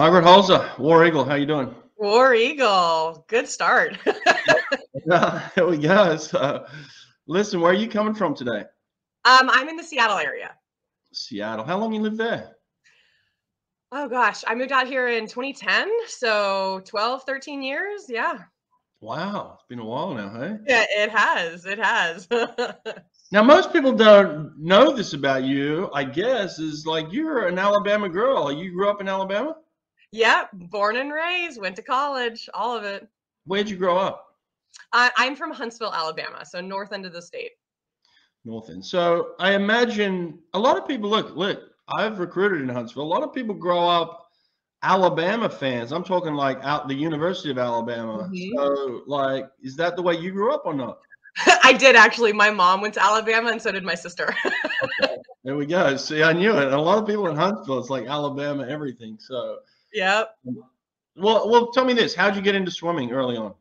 Margaret Hoelzer, War Eagle, how you doing? War Eagle, good start. There we go. So, listen, where are you coming from today? I'm in the Seattle area. Seattle. How long you live there? Oh, gosh. I moved out here in 2010, so 12, 13 years. Yeah. Wow. It's been a while now, hey? Yeah, it has. It has. Now, most people don't know this about you, I guess, is like you're an Alabama girl. You grew up in Alabama? Yeah, born and raised, went to college, all of it. Where'd you grow up? I'm from Huntsville, Alabama, so north end of the state. North end. So I imagine a lot of people, look, I've recruited in Huntsville. A lot of people grow up Alabama fans. I'm talking like out the University of Alabama. Mm-hmm. So like, is that the way you grew up or not? I did actually. My mom went to Alabama and so did my sister. Okay. There we go. See, I knew it. And a lot of people in Huntsville, it's like Alabama, everything. So yeah. Well, tell me this. How'd you get into swimming early on?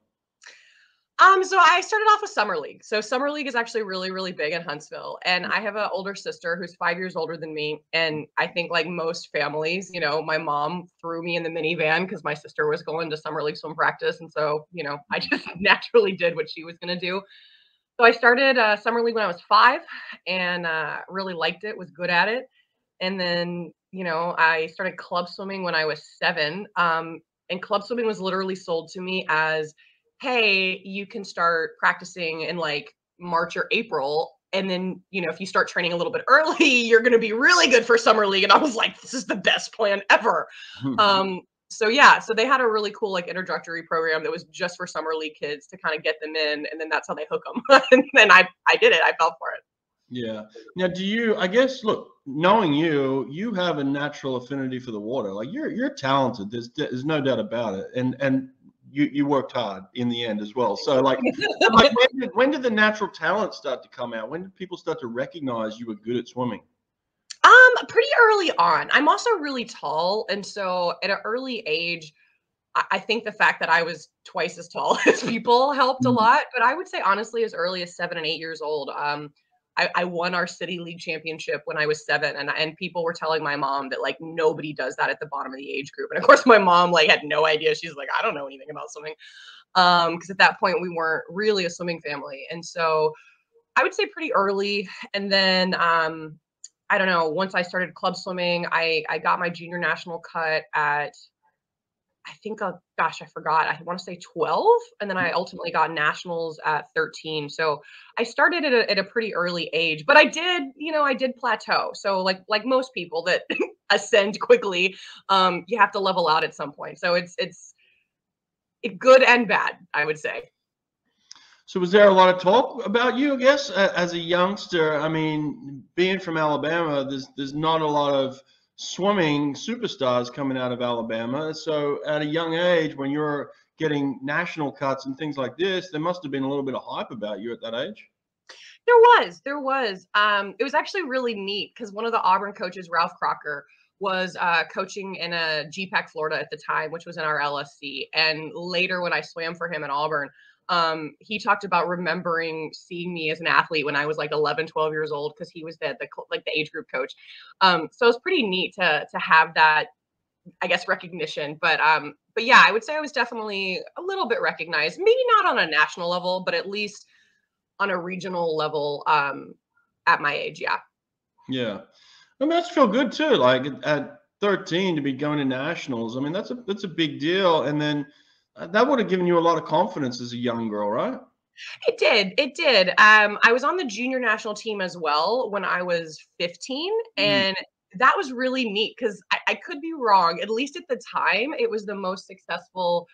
So I started off with Summer League. So Summer League is actually really, really big in Huntsville. And I have an older sister who's 5 years older than me. And I think like most families, you know, my mom threw me in the minivan because my sister was going to Summer League swim practice. And so, you know, I just naturally did what she was going to do. So I started Summer League when I was 5 and really liked it, was good at it. And then, you know, I started club swimming when I was 7. And club swimming was literally sold to me as, hey, you can start practicing in like March or April. And then, you know, if you start training a little bit early, you're going to be really good for Summer League. And I was like, this is the best plan ever. So yeah, so they had a really cool like introductory program that was just for Summer League kids to kind of get them in. And then that's how they hook them. And then I did it. I fell for it. Yeah. Now, do you, I guess, look, knowing you, you have a natural affinity for the water. Like you're talented. There's no doubt about it. And you worked hard in the end as well. So like when did the natural talent start to come out? When did people start to recognize you were good at swimming? Pretty early on. I'm also really tall. And so at an early age, I think the fact that I was twice as tall as people helped a lot. But I would say honestly, as early as 7 and 8 years old, I won our city league championship when I was 7, and people were telling my mom that like nobody does that at the bottom of the age group. And of course my mom like had no idea. She's like, I don't know anything about swimming. Because at that point we weren't really a swimming family. And so I would say pretty early. And then, I don't know, once I started club swimming, I got my junior national cut at, I think, oh, gosh, I forgot. I want to say 12. And then I ultimately got nationals at 13. So I started at a pretty early age, but I did, you know, I did plateau. So like most people that ascend quickly, you have to level out at some point. So it's good and bad, I would say. So was there a lot of talk about you, I guess, as a youngster? I mean, being from Alabama, there's not a lot of swimming superstars coming out of Alabama. So at a young age, when you're getting national cuts and things like this, there must have been a little bit of hype about you at that age. There was. It was actually really neat because one of the Auburn coaches, Ralph Crocker, was coaching in a GPAC Florida at the time, which was in our LSC. And later when I swam for him at Auburn, he talked about remembering seeing me as an athlete when I was like 11, 12 years old, because he was the age group coach. So it was pretty neat to have that, I guess, recognition. But yeah, I would say I was definitely a little bit recognized, maybe not on a national level, but at least on a regional level at my age. Yeah. Yeah. I mean, that's feel good too. Like at 13 to be going to nationals. I mean, that's a big deal. And then that would have given you a lot of confidence as a young girl, right? It did. I was on the junior national team as well when I was 15. And that was really neat because I could be wrong. At least at the time, it was the most successful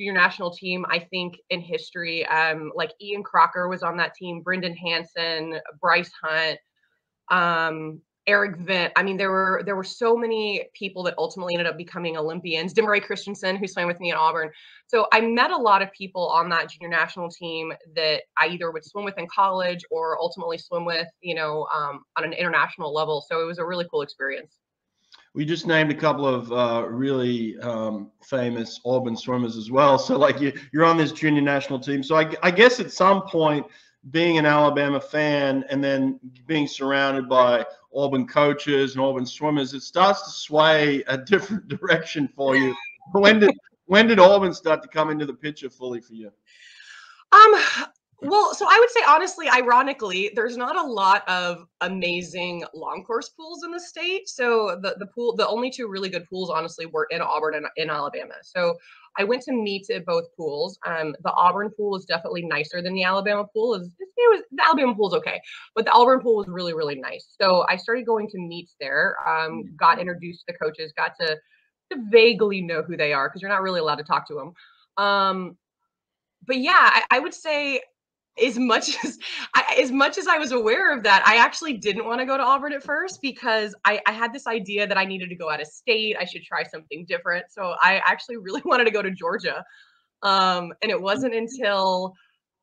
junior national team, I think, in history. Like Ian Crocker was on that team, Brendan Hansen, Bryce Hunt, Eric Vent. I mean, there were so many people that ultimately ended up becoming Olympians. Demare Christensen, who swam with me at Auburn. So I met a lot of people on that junior national team that I either would swim with in college or ultimately swim with, you know, on an international level. So it was a really cool experience. We just named a couple of really famous Auburn swimmers as well. So like you're on this junior national team. So I guess at some point being an Alabama fan and then being surrounded by Auburn coaches and Auburn swimmers, it starts to sway a different direction for you. When did Auburn start to come into the picture fully for you? Well, so I would say, honestly, ironically, there's not a lot of amazing long course pools in the state. So the only two really good pools, honestly, were in Auburn and in Alabama. So I went to meets at both pools. The Auburn pool is definitely nicer than the Alabama pool. The Alabama pool is okay, but the Auburn pool was really, really nice. So I started going to meets there, got introduced to the coaches, got to vaguely know who they are because you're not really allowed to talk to them. But yeah, I would say, as much as I was aware of that, I actually didn't want to go to Auburn at first because I had this idea that I needed to go out of state. I should try something different. So I actually really wanted to go to Georgia. And it wasn't until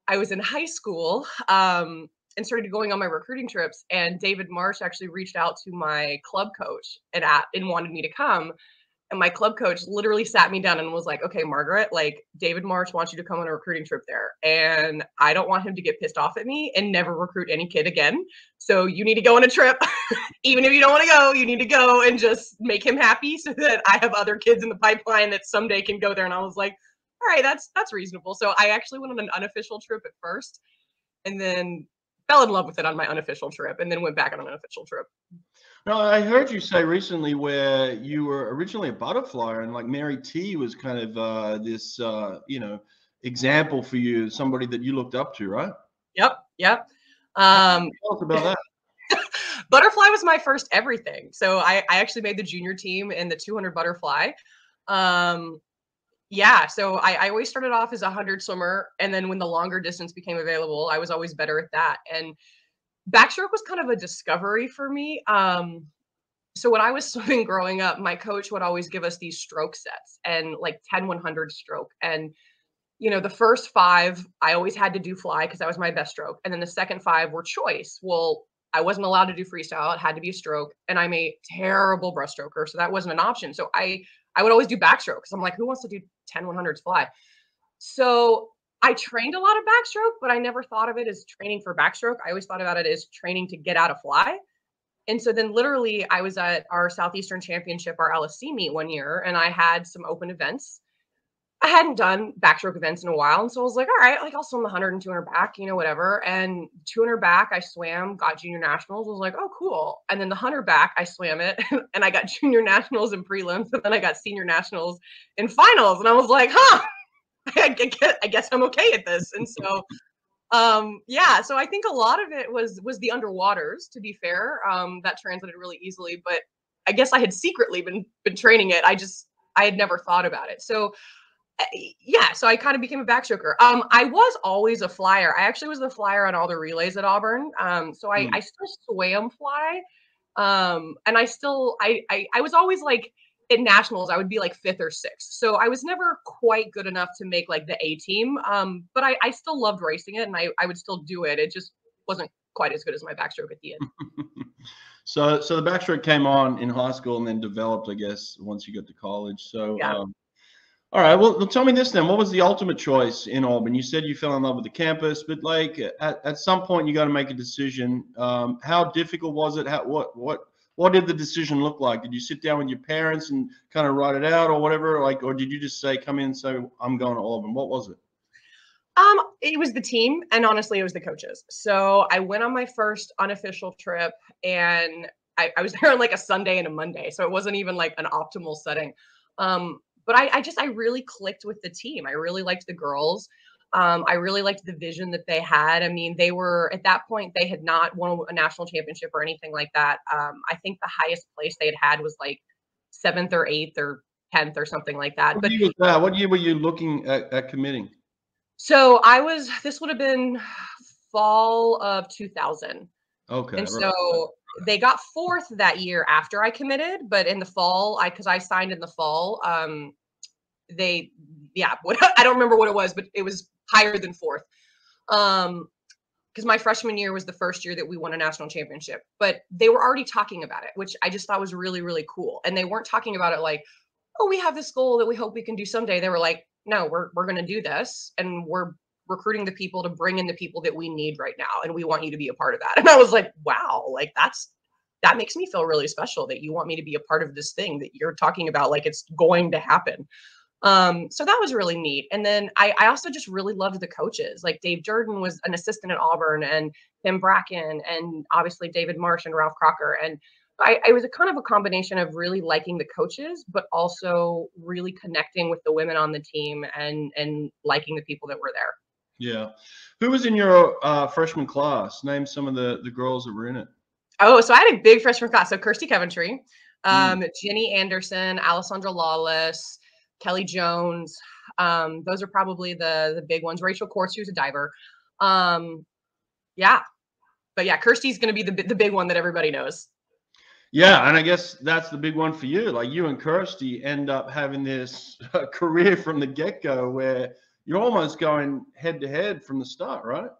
I was in high school and started going on my recruiting trips, and David Marsh actually reached out to my club coach and wanted me to come. And my club coach literally sat me down and was like, okay, Margaret, like David Marsh wants you to come on a recruiting trip there. And I don't want him to get pissed off at me and never recruit any kid again. So you need to go on a trip. Even if you don't want to go, you need to go and just make him happy so that I have other kids in the pipeline that someday can go there. And I was like, all right, that's reasonable. So I actually went on an unofficial trip at first and then fell in love with it on my unofficial trip and then went back on an official trip. Now, I heard you say recently where you were originally a butterfly and like Mary T was kind of this, you know, example for you, somebody that you looked up to, right? Yep. Yep. Tell us about that. Butterfly was my first everything. So I actually made the junior team in the 200 butterfly. Yeah. So I always started off as a 100 swimmer. And then when the longer distance became available, I was always better at that. And backstroke was kind of a discovery for me. So when I was swimming growing up, my coach would always give us these stroke sets and like 10, 100 stroke. And, you know, the first 5, I always had to do fly because that was my best stroke. And then the second 5 were choice. Well, I wasn't allowed to do freestyle. It had to be a stroke. And I'm a terrible breaststroker, so that wasn't an option. So I would always do backstroke because I'm like, who wants to do 10, 100s fly? So I trained a lot of backstroke, but I never thought of it as training for backstroke. I always thought about it as training to get out of fly. And so then literally I was at our Southeastern Championship, our LSC meet one year, and I had some open events. I hadn't done backstroke events in a while. And so I was like, all right, like I'll swim 100 and 200 back, you know, whatever. And 200 back, I swam, got junior nationals. I was like, oh, cool. And then the 100 back, I swam it and I got junior nationals and prelims. And then I got senior nationals and finals. And I was like, huh. I guess I'm okay at this. And so, yeah, so I think a lot of it was the underwaters, to be fair. That translated really easily, but I guess I had secretly been training it. I had never thought about it. So yeah, so I kind of became a backstroker. I was always a flyer. I actually was the flyer on all the relays at Auburn. So I still swam fly. And I still, I was always like, at nationals, I would be like 5th or 6th. So I was never quite good enough to make like the A team. But I still loved racing it and I would still do it. It just wasn't quite as good as my backstroke at the end. So the backstroke came on in high school and then developed, I guess, once you got to college. So, yeah. All right. Well, tell me this then. What was the ultimate choice in Auburn? You said you fell in love with the campus, but like at some point you got to make a decision. How difficult was it? What did the decision look like? Did you sit down with your parents and kind of write it out or whatever? Like, or did you just say, come in and say, I'm going to Auburn? What was it? It was the team. And honestly, it was the coaches. So I went on my first unofficial trip and I was there on like a Sunday and a Monday. So it wasn't even like an optimal setting. But I really clicked with the team. I really liked the girls. I really liked the vision that they had. I mean, they were, at that point, they had not won a national championship or anything like that. I think the highest place they had was like 7th or 8th or 10th or something like that. But what year were you looking at committing? So this would have been fall of 2000. Okay. And so they got 4th that year after I committed, but in the fall, because I signed in the fall, I don't remember what it was, but it was higher than 4th. Because my freshman year was the first year that we won a national championship, but they were already talking about it, which I just thought was really, really cool. And they weren't talking about it like, oh, we have this goal that we hope we can do someday. They were like, no, we're going to do this. And we're recruiting the people to bring in the people that we need right now. And we want you to be a part of that. And I was like, wow, like that makes me feel really special that you want me to be a part of this thing that you're talking about, like it's going to happen. So that was really neat. And then I also just really loved the coaches. Like Dave Jordan was an assistant at Auburn, and Tim Bracken, and obviously David Marsh and Ralph Crocker. And I was a combination of really liking the coaches, but also really connecting with the women on the team and liking the people that were there. Yeah. Who was in your freshman class? Name some of the girls that were in it. Oh, so I had a big freshman class. So Kirsty Coventry, Jenny Anderson, Alessandra Lawless, Kelly Jones. Those are probably the big ones. Rachel Kors, who's a diver. Yeah. But yeah, Kirsty's going to be the big one that everybody knows. Yeah, and I guess that's the big one for you. Like you and Kirsty end up having this career from the get-go where you're almost going head-to-head from the start, right?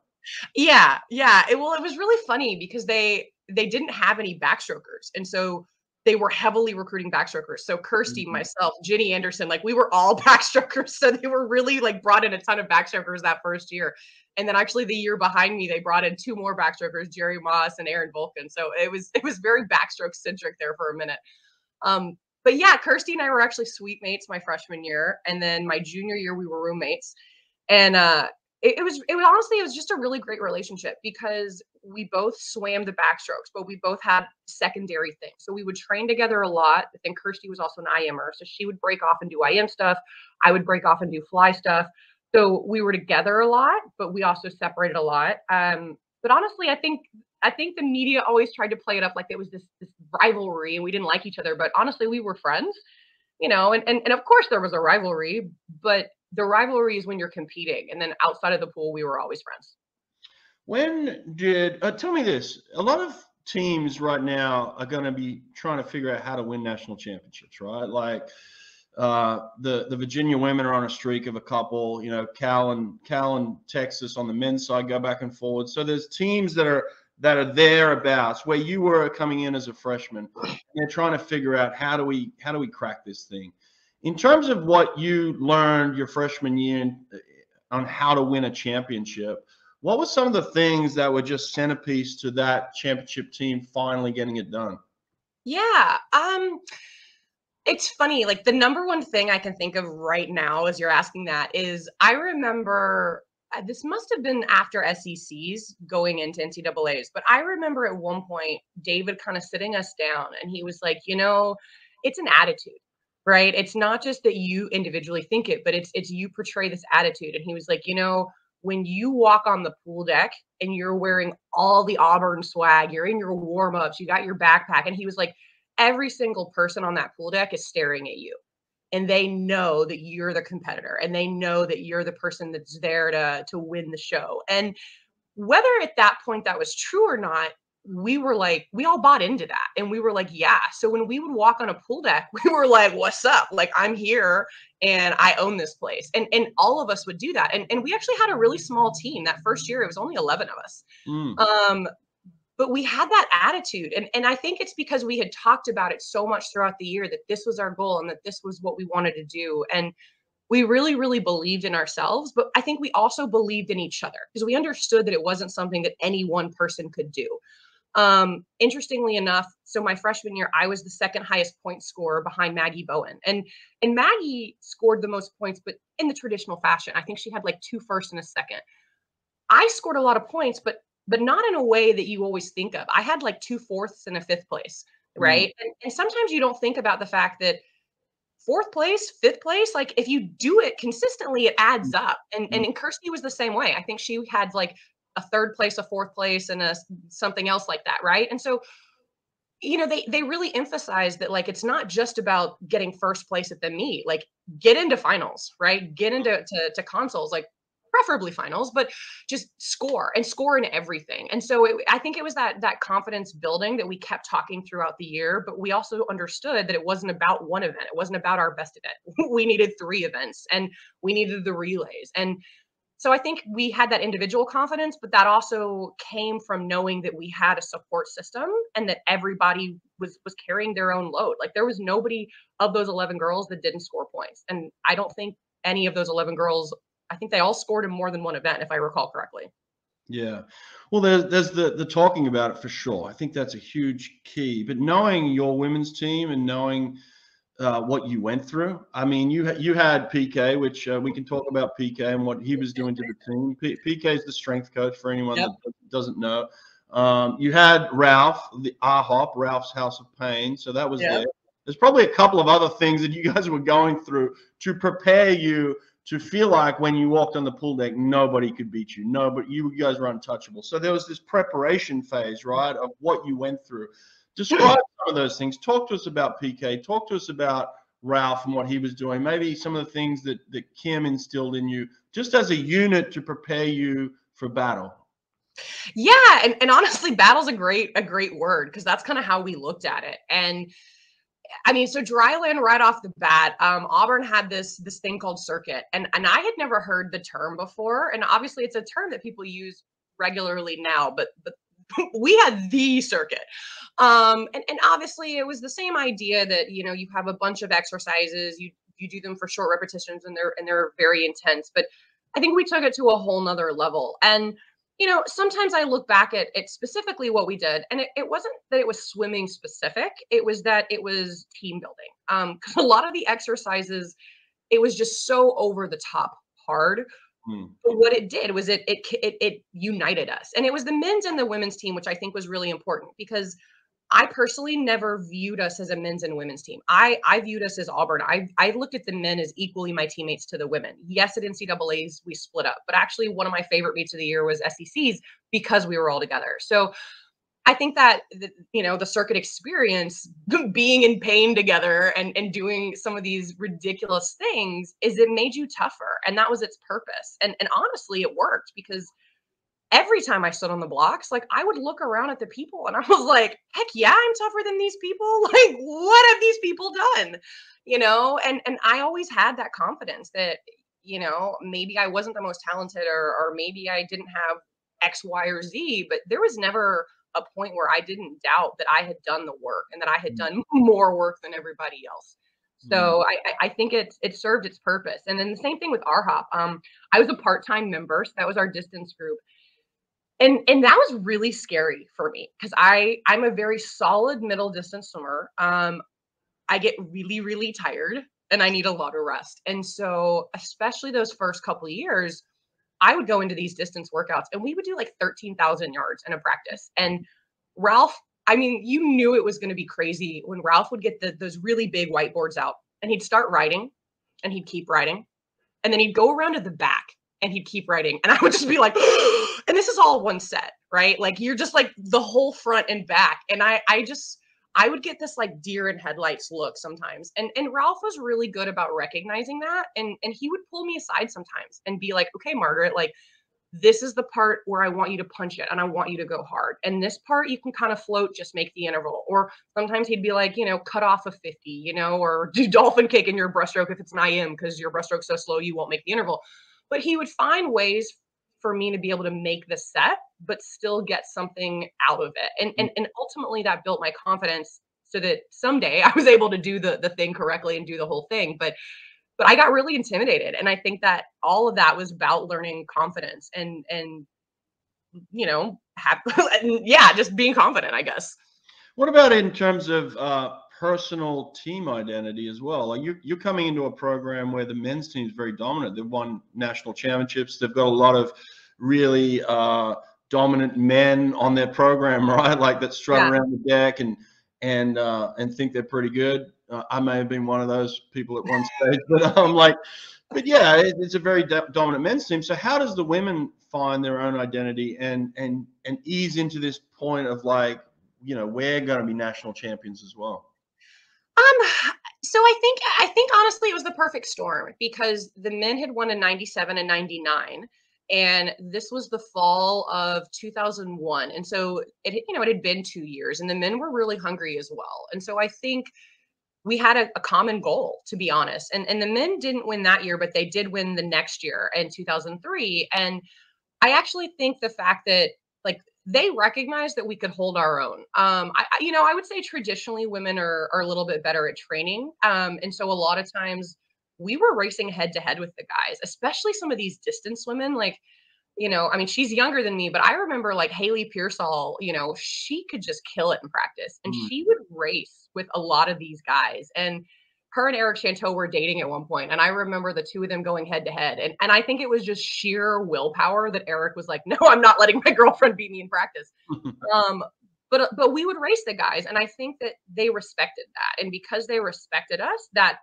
Yeah, yeah. Well, it was really funny because they didn't have any backstrokers. And so they were heavily recruiting backstrokers. So Kirsty, myself, Jenny Anderson, like we were all backstrokers. So they were really like brought in a ton of backstrokers that first year. And then actually the year behind me, they brought in two more backstrokers, Jerry Moss and Aaron Vulcan. So it was very backstroke centric there for a minute. But yeah, Kirsty and I were actually suite mates my freshman year. And then my junior year, we were roommates. And it was honestly, it was just a really great relationship because we both swam the backstrokes, but we both had secondary things. So we would train together a lot. But then Kirsty was also an IMer. So she would break off and do IM stuff. I would break off and do fly stuff. So we were together a lot, but we also separated a lot. But honestly, I think the media always tried to play it up like it was this rivalry and we didn't like each other. But honestly, we were friends, you know, and of course there was a rivalry, but the rivalry is when you're competing. And then outside of the pool, we were always friends. When did, tell me this, a lot of teams right now are going to be trying to figure out how to win national championships, right? Like the Virginia women are on a streak of a couple, you know, Cal and Texas on the men's side go back and forward. So there's teams that are thereabouts where you were coming in as a freshman. And they're trying to figure out how do we crack this thing. In terms of what you learned your freshman year on how to win a championship, what were some of the things that were just centerpiece to that championship team finally getting it done? Yeah. It's funny. Like the number one thing I can think of right now as you're asking that is I remember this must have been after SECs going into NCAAs, but I remember at one point David kind of sitting us down and he was like, you know, it's an attitude. Right? It's not just that you individually think it, but it's you portray this attitude. And he was like, you know, when you walk on the pool deck and you're wearing all the Auburn swag, you're in your warm-ups, you got your backpack. And he was like, every single person on that pool deck is staring at you. And they know that you're the competitor. And they know that you're the person that's there to win the show. And whether at that point that was true or not, we were like, we all bought into that. And we were like, yeah. So when we would walk on a pool deck, we were like, what's up? Like, I'm here and I own this place. And all of us would do that. And we actually had a really small team that first year. It was only 11 of us. But we had that attitude. And I think it's because we had talked about it so much throughout the year that this was our goal and that this was what we wanted to do. And we really, really believed in ourselves, but I think we also believed in each other because we understood that it wasn't something that any one person could do. Interestingly enough, so my freshman year, I was the second highest point scorer behind Maggie Bowen. And Maggie scored the most points, but in the traditional fashion. I think she had like two first and a second. I scored a lot of points, but not in a way that you always think of. I had like two fourths and a fifth place, right? And sometimes you don't think about the fact that fourth place, fifth place, like if you do it consistently, it adds up. And Kirsty was the same way. I think she had like a third place, a fourth place, and a something else like that, right? And so, you know, they really emphasize that like it's not just about getting first place at the meet, like get into finals, right? Get into to consoles, like preferably finals, but just score and score in everything. And so I think it was that confidence building that we kept talking throughout the year, but we also understood that it wasn't about one event. It wasn't about our best event. We needed three events and we needed the relays. And so I think we had that individual confidence, but that also came from knowing that we had a support system and that everybody was carrying their own load. Like there was nobody of those 11 girls that didn't score points. And I don't think any of those 11 girls I think they all scored in more than one event, if I recall correctly. Yeah. Well, there's the talking about it for sure. I think that's a huge key. But knowing your women's team and knowing what you went through, I mean, you had PK, which we can talk about PK and what he was doing to the team. PK is the strength coach for anyone yep. that doesn't know. You had Ralph, the AHOP, Ralph's House of Pain. So that was yep. there. There's probably a couple of other things that you guys were going through to prepare you to feel like when you walked on the pool deck, nobody could beat you. No, but you guys were untouchable. So there was this preparation phase, right, of what you went through. Describe some of those things. Talk to us about PK. Talk to us about Ralph and what he was doing. Maybe some of the things that Kim instilled in you just as a unit to prepare you for battle. Yeah, and honestly, battle's a great word because that's kind of how we looked at it. And I mean, so dryland right off the bat, Auburn had this thing called circuit, and I had never heard the term before. And obviously it's a term that people use regularly now, but we had the circuit. And obviously it was the same idea that, you know, you have a bunch of exercises, you do them for short repetitions and they're very intense, but I think we took it to a whole nother level. And you know, sometimes I look back at it specifically what we did, and it wasn't that it was swimming specific. It was that it was team building. 'Cause a lot of the exercises, it was just so over the top hard. But what it did was it united us, and it was the men's and the women's team, which I think was really important because I personally never viewed us as a men's and women's team. I viewed us as Auburn. I looked at the men as equally my teammates to the women. Yes, at NCAAs, we split up, but actually one of my favorite meets of the year was SECs because we were all together. So I think that, you know, the circuit experience, being in pain together and doing some of these ridiculous things, is it made you tougher. And that was its purpose. And honestly, it worked because every time I stood on the blocks, like I would look around at the people and I was like, heck yeah, I'm tougher than these people. Like, what have these people done? You know, and I always had that confidence that, you know, maybe I wasn't the most talented or maybe I didn't have X, Y, or Z, but there was never a point where I didn't doubt that I had done the work and that I had done more work than everybody else. So I think it served its purpose. And then the same thing with RHOP. I was a part-time member, so that was our distance group. And that was really scary for me because I'm a very solid middle distance swimmer. I get really, really tired and I need a lot of rest. And so especially those first couple of years, I would go into these distance workouts and we would do like 13,000 yards in a practice. And Ralph, I mean, you knew it was going to be crazy when Ralph would get those really big whiteboards out and he'd start writing and he'd keep writing. And then he'd go around to the back and he'd keep writing. And I would just be like, and this is all one set, right? Like you're just like the whole front and back. And I would get this like deer in headlights look sometimes. And Ralph was really good about recognizing that. And he would pull me aside sometimes and be like, okay, Margaret, like this is the part where I want you to punch it and I want you to go hard. And this part you can kind of float, just make the interval. Or sometimes he'd be like, you know, cut off a 50, you know, or do dolphin kick in your breaststroke if it's an IM because your breaststroke's so slow you won't make the interval. But he would find ways for me to be able to make the set, but still get something out of it. And ultimately that built my confidence so that someday I was able to do the thing correctly and do the whole thing. But I got really intimidated. And I think that all of that was about learning confidence and you know, just being confident, I guess. What about in terms of personal team identity as well? Like you're coming into a program where the men's team is very dominant. They've won national championships. They've got a lot of really dominant men on their program, right? Like that strut yeah. around the deck and think they're pretty good. I may have been one of those people at one stage, but I'm like, but yeah, it's a very dominant men's team. So how does the women find their own identity and ease into this point of like, you know, we're going to be national champions as well? So I think honestly it was the perfect storm because the men had won in 97 and 99, and this was the fall of 2001. And so it had been 2 years, and the men were really hungry as well. And so I think we had a common goal, to be honest. And the men didn't win that year, but they did win the next year in 2003. And I actually think the fact that like they recognized that we could hold our own. I would say traditionally women are a little bit better at training. And so a lot of times we were racing head to head with the guys, especially some of these distance women. Like, you know, I mean, she's younger than me, but I remember like Hailey Pearsall, you know, she could just kill it in practice, and she would race with a lot of these guys. And her and Eric Chanteau were dating at one point, and I remember the two of them going head to head. And I think it was just sheer willpower that Eric was like, no, I'm not letting my girlfriend beat me in practice. But we would race the guys, and I think that they respected that. And because they respected us, that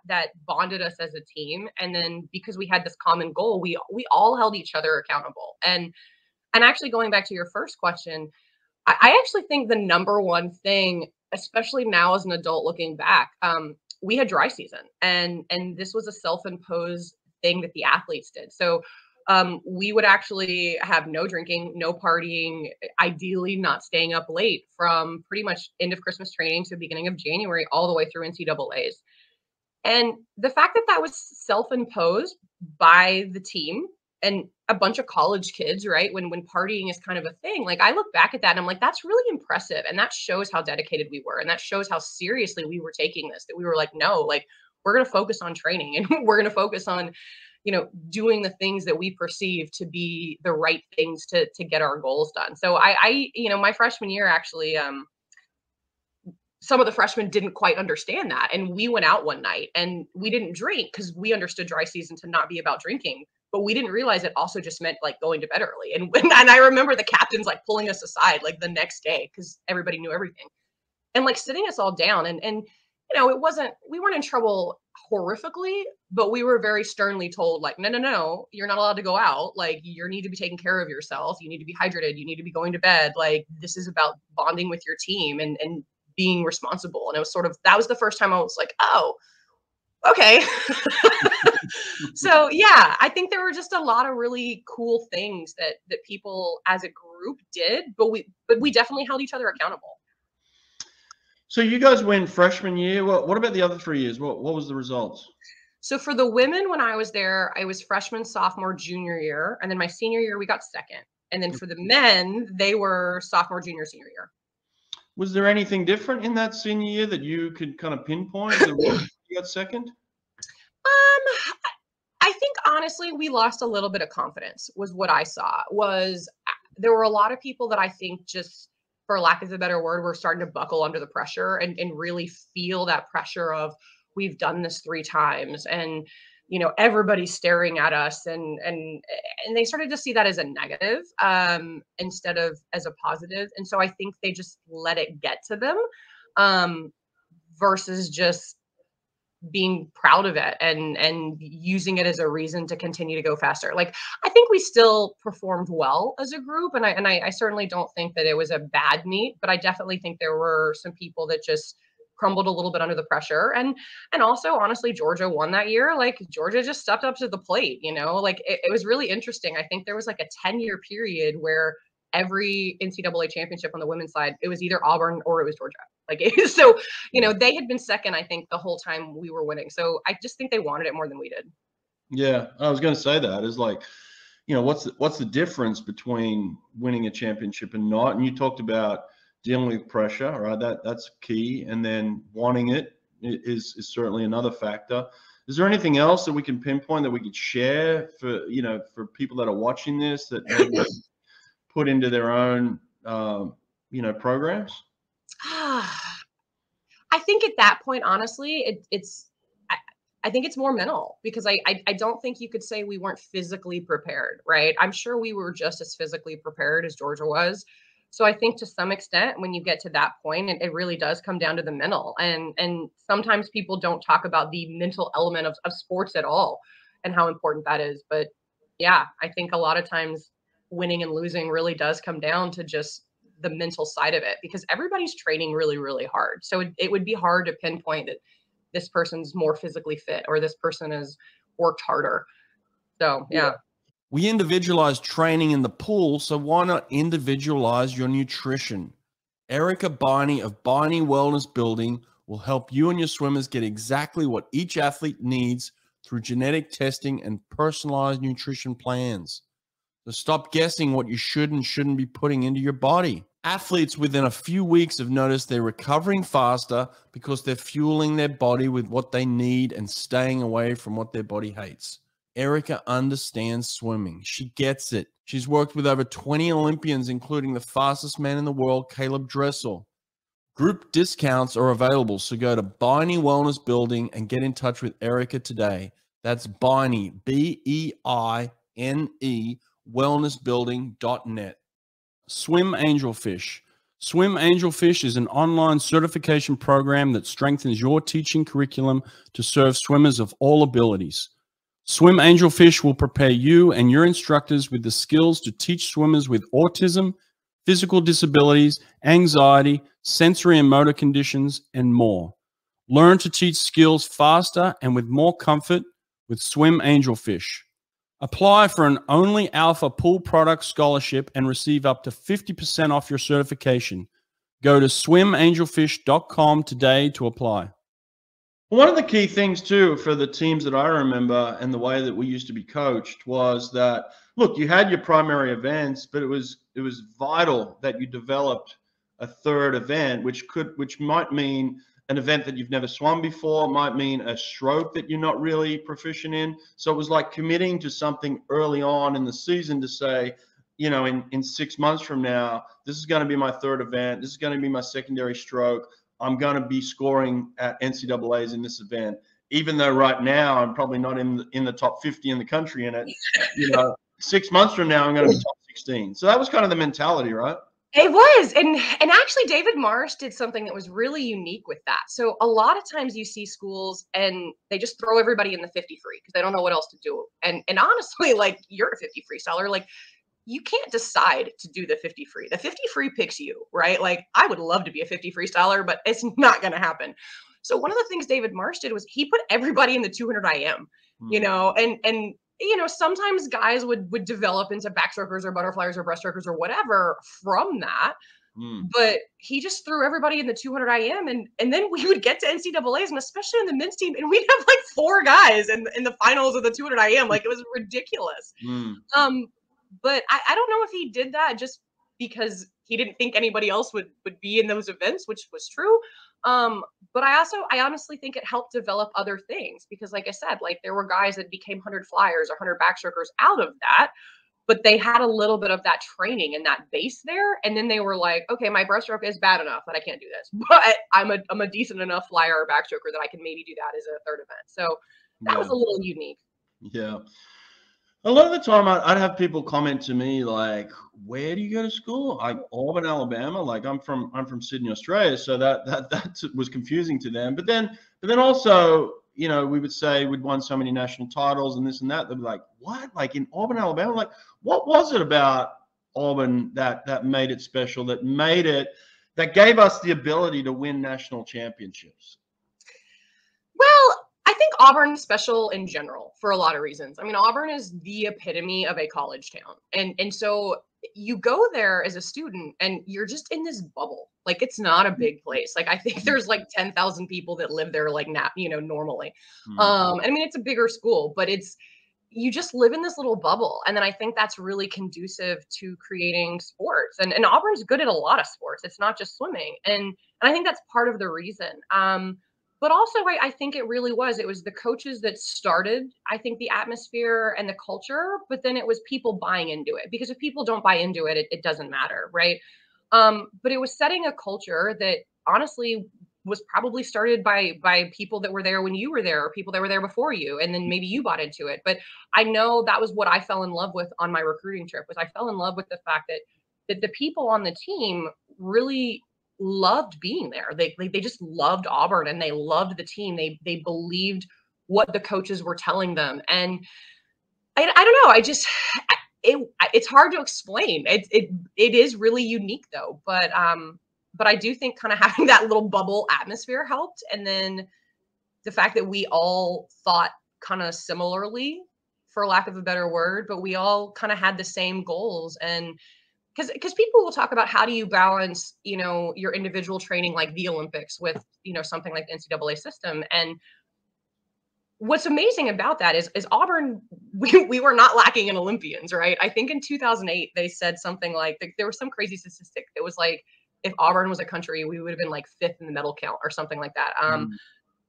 bonded us as a team. And then because we had this common goal, we all held each other accountable. And actually, going back to your first question, I actually think the number one thing, especially now as an adult looking back, we had dry season, and this was a self-imposed thing that the athletes did. So we would actually have no drinking, no partying, ideally not staying up late from pretty much end of Christmas training to beginning of January, all the way through NCAAs. And the fact that that was self-imposed by the team and a bunch of college kids, right? When partying is kind of a thing, like I look back at that and I'm like, that's really impressive. And that shows how dedicated we were. And that shows how seriously we were taking this, that we were like, no, like we're going to focus on training, and we're going to focus on, you know, doing the things that we perceive to be the right things to get our goals done. So I you know, my freshman year, actually, some of the freshmen didn't quite understand that. And we went out one night and we didn't drink because we understood dry season to not be about drinking. But we didn't realize it also just meant like going to bed early. And I remember the captains like pulling us aside like the next day because everybody knew everything, and like sitting us all down. And you know, we weren't in trouble horrifically, but we were very sternly told like, no, you're not allowed to go out. Like, you need to be taking care of yourself. You need to be hydrated. You need to be going to bed. Like, this is about bonding with your team and being responsible. And it was sort of, that was the first time I was like, oh, okay. So yeah, I think there were just a lot of really cool things that people as a group did, but we definitely held each other accountable. So you guys win freshman year. What about the other 3 years? What was the results? So for the women, when I was there, I was freshman, sophomore, junior year, and then my senior year we got second. And then for the men, they were sophomore, junior, senior year. Was there anything different in that senior year that you could kind of pinpoint? You got second? I think honestly, we lost a little bit of confidence was what I saw. There were a lot of people that I think just, for lack of a better word, were starting to buckle under the pressure and really feel that pressure of, we've done this 3 times and, you know, everybody's staring at us and they started to see that as a negative instead of as a positive. And so I think they just let it get to them versus just being proud of it and using it as a reason to continue to go faster. Like, I think we still performed well as a group, and I certainly don't think that it was a bad meet, but I definitely think there were some people that just crumbled a little bit under the pressure. And also, honestly, Georgia won that year. Like, Georgia just stepped up to the plate, you know, like it was really interesting. I think there was like a 10-year period where every NCAA championship on the women's side, it was either Auburn or it was Georgia. Like, so, you know, they had been second, I think, the whole time we were winning. So I just think they wanted it more than we did. Yeah, I was going to say that is like, you know, what's the difference between winning a championship and not? And you talked about dealing with pressure, right? That's key. And then wanting it is certainly another factor. Is there anything else that we can pinpoint that we could share for, you know, for people that are watching this that maybe put into their own, you know, programs? I think at that point, honestly, I think it's more mental, because I don't think you could say we weren't physically prepared, right? I'm sure we were just as physically prepared as Georgia was. So I think to some extent, when you get to that point, it really does come down to the mental. And sometimes people don't talk about the mental element of sports at all and how important that is. But yeah, I think a lot of times winning and losing really does come down to just the mental side of it, because everybody's training really, really hard. So it would be hard to pinpoint that this person's more physically fit or this person has worked harder. So, yeah. We individualize training in the pool, so why not individualize your nutrition? Erica Beine of Beine Wellness Building will help you and your swimmers get exactly what each athlete needs through genetic testing and personalized nutrition plans. So stop guessing what you should and shouldn't be putting into your body. athletes within a few weeks have noticed they're recovering faster because they're fueling their body with what they need and staying away from what their body hates. Erica understands swimming. She gets it. She's worked with over 20 Olympians, including the fastest man in the world, Caleb Dressel. Group discounts are available, so go to Beine Wellness Building and get in touch with Erica today. That's Beine, B-E-I-N-E, wellnessbuilding.net. Swim Angelfish. Swim Angelfish is an online certification program that strengthens your teaching curriculum to serve swimmers of all abilities. Swim Angelfish will prepare you and your instructors with the skills to teach swimmers with autism, physical disabilities, anxiety, sensory and motor conditions, and more. Learn to teach skills faster and with more comfort with Swim Angelfish. Apply for an Only Alpha Pool Product Scholarship and receive up to 50% off your certification. Go to swimangelfish.com today to apply. One of the key things, too, for the teams that I remember and the way that we used to be coached was that, look, you had your primary events, but it was vital that you developed a third event, which might mean an event that you've never swum before, might mean a stroke that you're not really proficient in. So it was like committing to something early on in the season to say, you know, in 6 months from now, this is going to be my third event. This is going to be my secondary stroke. I'm going to be scoring at NCAAs in this event, even though right now I'm probably not in the top 50 in the country in it. You know, 6 months from now, I'm going to be top 16. So that was kind of the mentality, right? It was. And actually, David Marsh did something that was really unique with that. So a lot of times you see schools and they just throw everybody in the 50 free because they don't know what else to do. And honestly, like, you're a 50 freestyler, like, you can't decide to do the 50 free. The 50 free picks you, right? Like, I would love to be a 50 freestyler, but it's not going to happen. So one of the things David Marsh did was he put everybody in the 200 IM, you know, and you know, sometimes guys would develop into backstrokers or butterflies or breaststrokers or whatever from that. But he just threw everybody in the 200 IM, and then we would get to NCAAs, and especially in the men's team, and we'd have like four guys in the finals of the 200 IM. Like, it was ridiculous. But I don't know if he did that just because he didn't think anybody else would be in those events, which was true. But I honestly think it helped develop other things because, like I said, like, there were guys that became 100 flyers or 100 backstrokers out of that, but they had a little bit of that training and that base there. And then they were like, okay, my breaststroke is bad enough that I can't do this, but I'm a decent enough flyer or backstroker that I can maybe do that as a third event. So that was a little unique. Yeah. A lot of the time I'd have people comment to me like, where do you go to school? Like, Auburn, Alabama. Like, I'm from Sydney, Australia. So that was confusing to them. But then also, you know, we would say we'd won so many national titles and this and that. They'd be like, what? Like, in Auburn, Alabama? Like, what was it about Auburn that made it special, that gave us the ability to win national championships? Well, I think Auburn's special in general for a lot of reasons. I mean, Auburn is the epitome of a college town. And so you go there as a student and you're just in this bubble. Like, it's not a big place. Like, I think there's like 10,000 people that live there, like, you know, normally. I mean, it's a bigger school, but you just live in this little bubble. And then I think that's really conducive to creating sports. And Auburn's good at a lot of sports. It's not just swimming. And I think that's part of the reason. But also, I think it was the coaches that started, I think, the atmosphere and the culture, but then it was people buying into it. Because if people don't buy into it, it doesn't matter, right? But it was setting a culture that honestly was probably started by people that were there when you were there, or people that were there before you, and then maybe you bought into it. But I know that was what I fell in love with on my recruiting trip, was I fell in love with the fact that the people on the team really loved being there. They just loved Auburn and they loved the team. They believed what the coaches were telling them. And I don't know. It's hard to explain. It is really unique though. But I do think kind of having that little bubble atmosphere helped. And then the fact that we all thought kind of similarly, for lack of a better word, but we all kind of had the same goals. And Because people will talk about how do you balance, you know, your individual training like the Olympics with, you know, something like the NCAA system. And what's amazing about that is Auburn, we were not lacking in Olympians, right? I think in 2008, they said something like, there was some crazy statistic that was like, if Auburn was a country, we would have been like fifth in the medal count or something like that.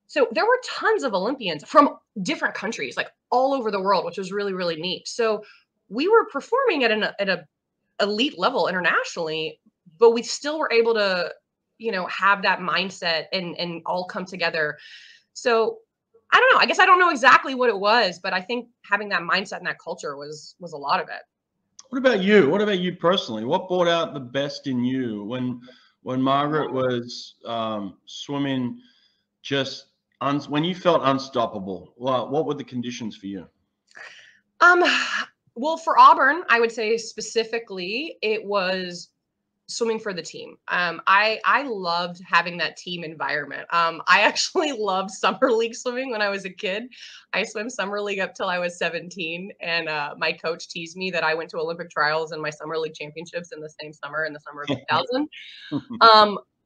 So there were tons of Olympians from different countries, like all over the world, which was really, really neat. So we were performing at an elite level internationally, but we still were able to, have that mindset and all come together. So I don't know. I guess I don't know exactly what it was, but I think having that mindset and that culture was a lot of it. What about you? What about you personally? What brought out the best in you when Margaret was swimming? Just when you felt unstoppable, what were the conditions for you? Well, for Auburn, I would say specifically it was swimming for the team. I loved having that team environment. I actually loved summer league swimming when I was a kid. I swam summer league up till I was 17, and my coach teased me that I went to Olympic trials and my summer league championships in the same summer, in the summer of 2000.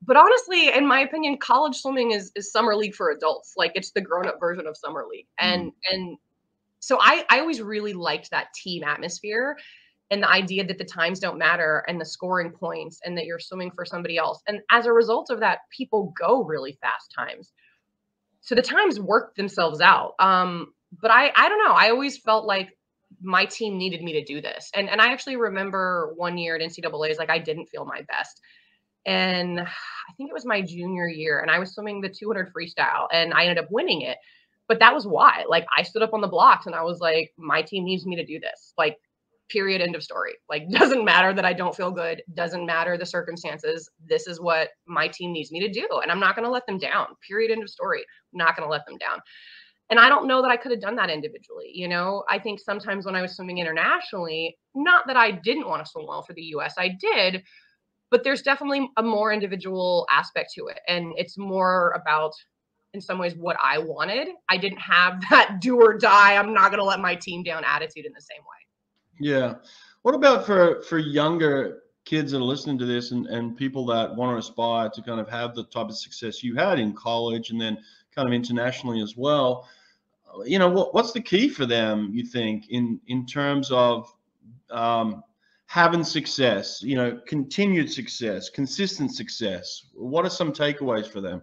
But honestly, in my opinion, college swimming is summer league for adults. Like, it's the grown-up version of summer league, and so I always really liked that team atmosphere. And the idea that the times don't matter and the scoring points and that you're swimming for somebody else. And as a result of that, people go really fast times. So the times work themselves out. But I don't know. I always felt like my team needed me to do this. And I actually remember one year at NCAA's, like, I didn't feel my best. And I think it was my junior year, and I was swimming the 200 freestyle and I ended up winning it. But that was why. Like, I stood up on the blocks and I was like, my team needs me to do this. Like, period, end of story. Like, doesn't matter that I don't feel good. Doesn't matter the circumstances. This is what my team needs me to do. And I'm not going to let them down. Period, end of story. I'm not going to let them down. And I don't know that I could have done that individually. I think sometimes when I was swimming internationally, not that I didn't want to swim well for the US, I did, but there's definitely a more individual aspect to it. And it's more about, in some ways, what I wanted. I didn't have that do or die, I'm not going to let my team down attitude in the same way. Yeah. What about for younger kids that are listening to this and people that want to aspire to kind of have the type of success you had in college and then kind of internationally as well? What's the key for them, you think, in terms of having success, continued success, consistent success? What are some takeaways for them?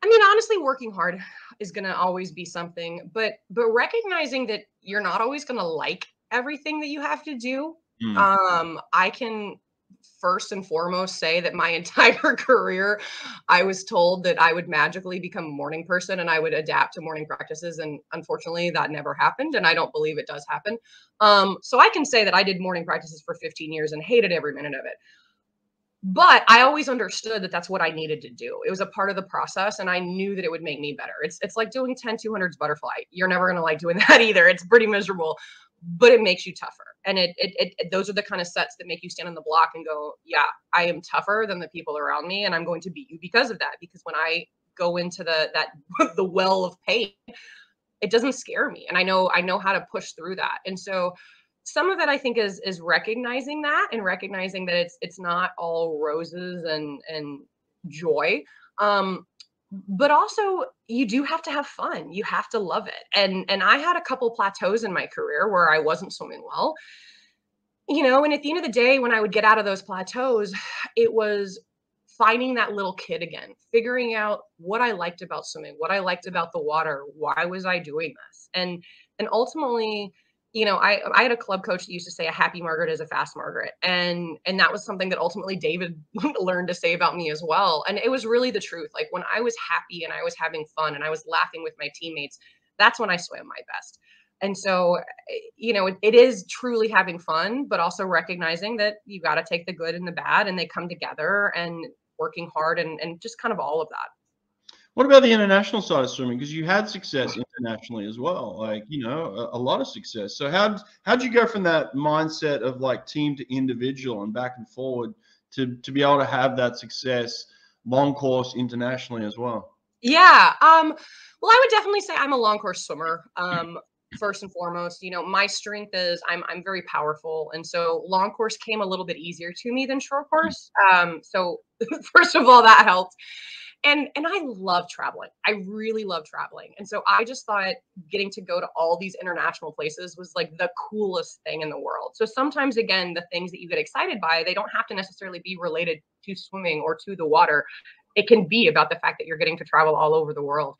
I mean, honestly, working hard is going to always be something, but recognizing that you're not always going to like everything that you have to do. I can first and foremost say that my entire career, I was told that I would magically become a morning person and I would adapt to morning practices. And unfortunately, that never happened. And I don't believe it does happen. So I can say that I did morning practices for 15 years and hated every minute of it. But I always understood that that's what I needed to do. It was a part of the process, and I knew that it would make me better. It's like doing 10 200s butterfly. You're never going to like doing that either. It's pretty miserable, but it makes you tougher. And those are the kind of sets that make you stand on the block and go, yeah, I am tougher than the people around me, and I'm going to beat you because of that. Because when I go into the well of pain, it doesn't scare me, and I know how to push through that. And so some of it, I think, is recognizing that and recognizing that it's not all roses and joy. But also, you do have to have fun. You have to love it. And I had a couple plateaus in my career where I wasn't swimming well, and at the end of the day, when I would get out of those plateaus, it was finding that little kid again, figuring out what I liked about swimming, what I liked about the water, why was I doing this? And ultimately, I had a club coach that used to say a happy Margaret is a fast Margaret. And that was something that ultimately David learned to say about me as well. And it was really the truth. Like, when I was happy and I was having fun and I was laughing with my teammates, that's when I swam my best. And so, it is truly having fun, but also recognizing that you got to take the good and the bad, and they come together, and working hard and just kind of all of that. What about the international side of swimming? Because you had success internationally as well, like, a lot of success. So how'd you go from that mindset of, like, team to individual and back and forward to be able to have that success long course internationally as well? Yeah. Well, I would definitely say I'm a long course swimmer. First and foremost, my strength is I'm very powerful. And so long course came a little bit easier to me than short course. So first of all, that helped. And I love traveling. I really love traveling. And so I just thought getting to go to all these international places was like the coolest thing in the world. So sometimes, again, the things that you get excited by, they don't have to necessarily be related to swimming or to the water. It can be about the fact that you're getting to travel all over the world.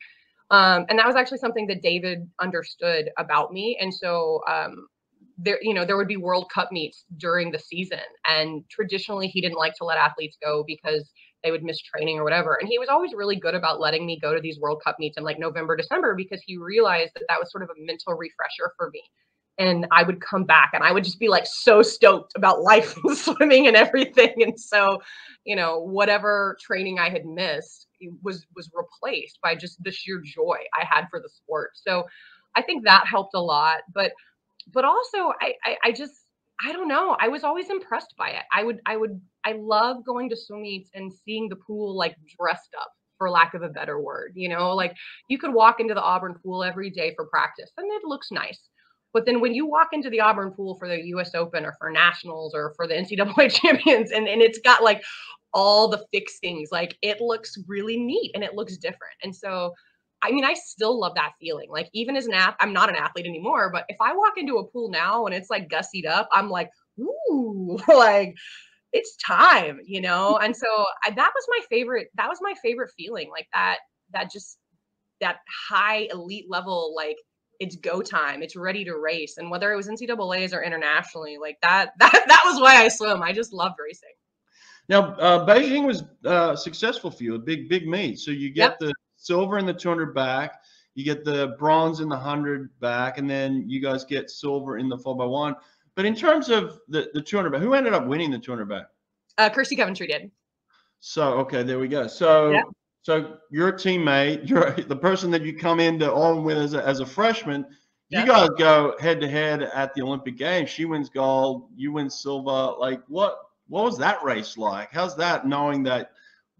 And that was actually something that David understood about me. And so, there would be World Cup meets during the season. And traditionally, he didn't like to let athletes go because they would miss training or whatever. And he was always really good about letting me go to these World Cup meets in like November, December, because he realized that that was sort of a mental refresher for me. And I would come back and I would just be like so stoked about life and swimming and everything. And so, whatever training I had missed was replaced by just the sheer joy I had for the sport. So I think that helped a lot. But also I don't know. I was always impressed by it. I love going to swim meets and seeing the pool like dressed up, for lack of a better word. Like you could walk into the Auburn pool every day for practice and it looks nice. But then when you walk into the Auburn pool for the US Open or for nationals or for the NCAA champions, and it's got like all the fixings, like it looks really neat and it looks different. And so, I mean, I still love that feeling. Like even as an athlete, I'm not an athlete anymore, but if I walk into a pool now and it's like gussied up, I'm like, ooh, like it's time, And so that was my favorite feeling, like that high elite level, like, it's go time. It's ready to race. And whether it was NCAAs or internationally, like that was why I swim. I just loved racing. Now, Beijing was successful for you, a big meet. So you get the silver in the 200 back, you get the bronze in the 100 back, and then you guys get silver in the 4x1. But in terms of the 200 back, who ended up winning the 200 back? Kirsty Coventry did. So, okay, there we go. So. Yep. So your teammate, the person that you come into Auburn with as a freshman, you guys go head-to-head at the Olympic Games. She wins gold, you win silver. Like, what was that race like? How's that, knowing that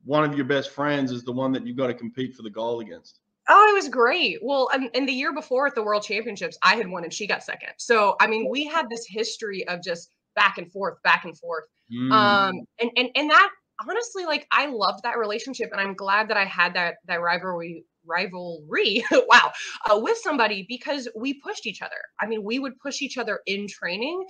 one of your best friends is the one that you've got to compete for the gold against? Oh, it was great. Well, and the year before at the World Championships, I had won and she got second. So, I mean, we had this history of just back and forth. Mm. And that – honestly, like I loved that relationship, and I'm glad that I had that rivalry. Wow, with somebody, because we pushed each other. I mean, we would push each other in training,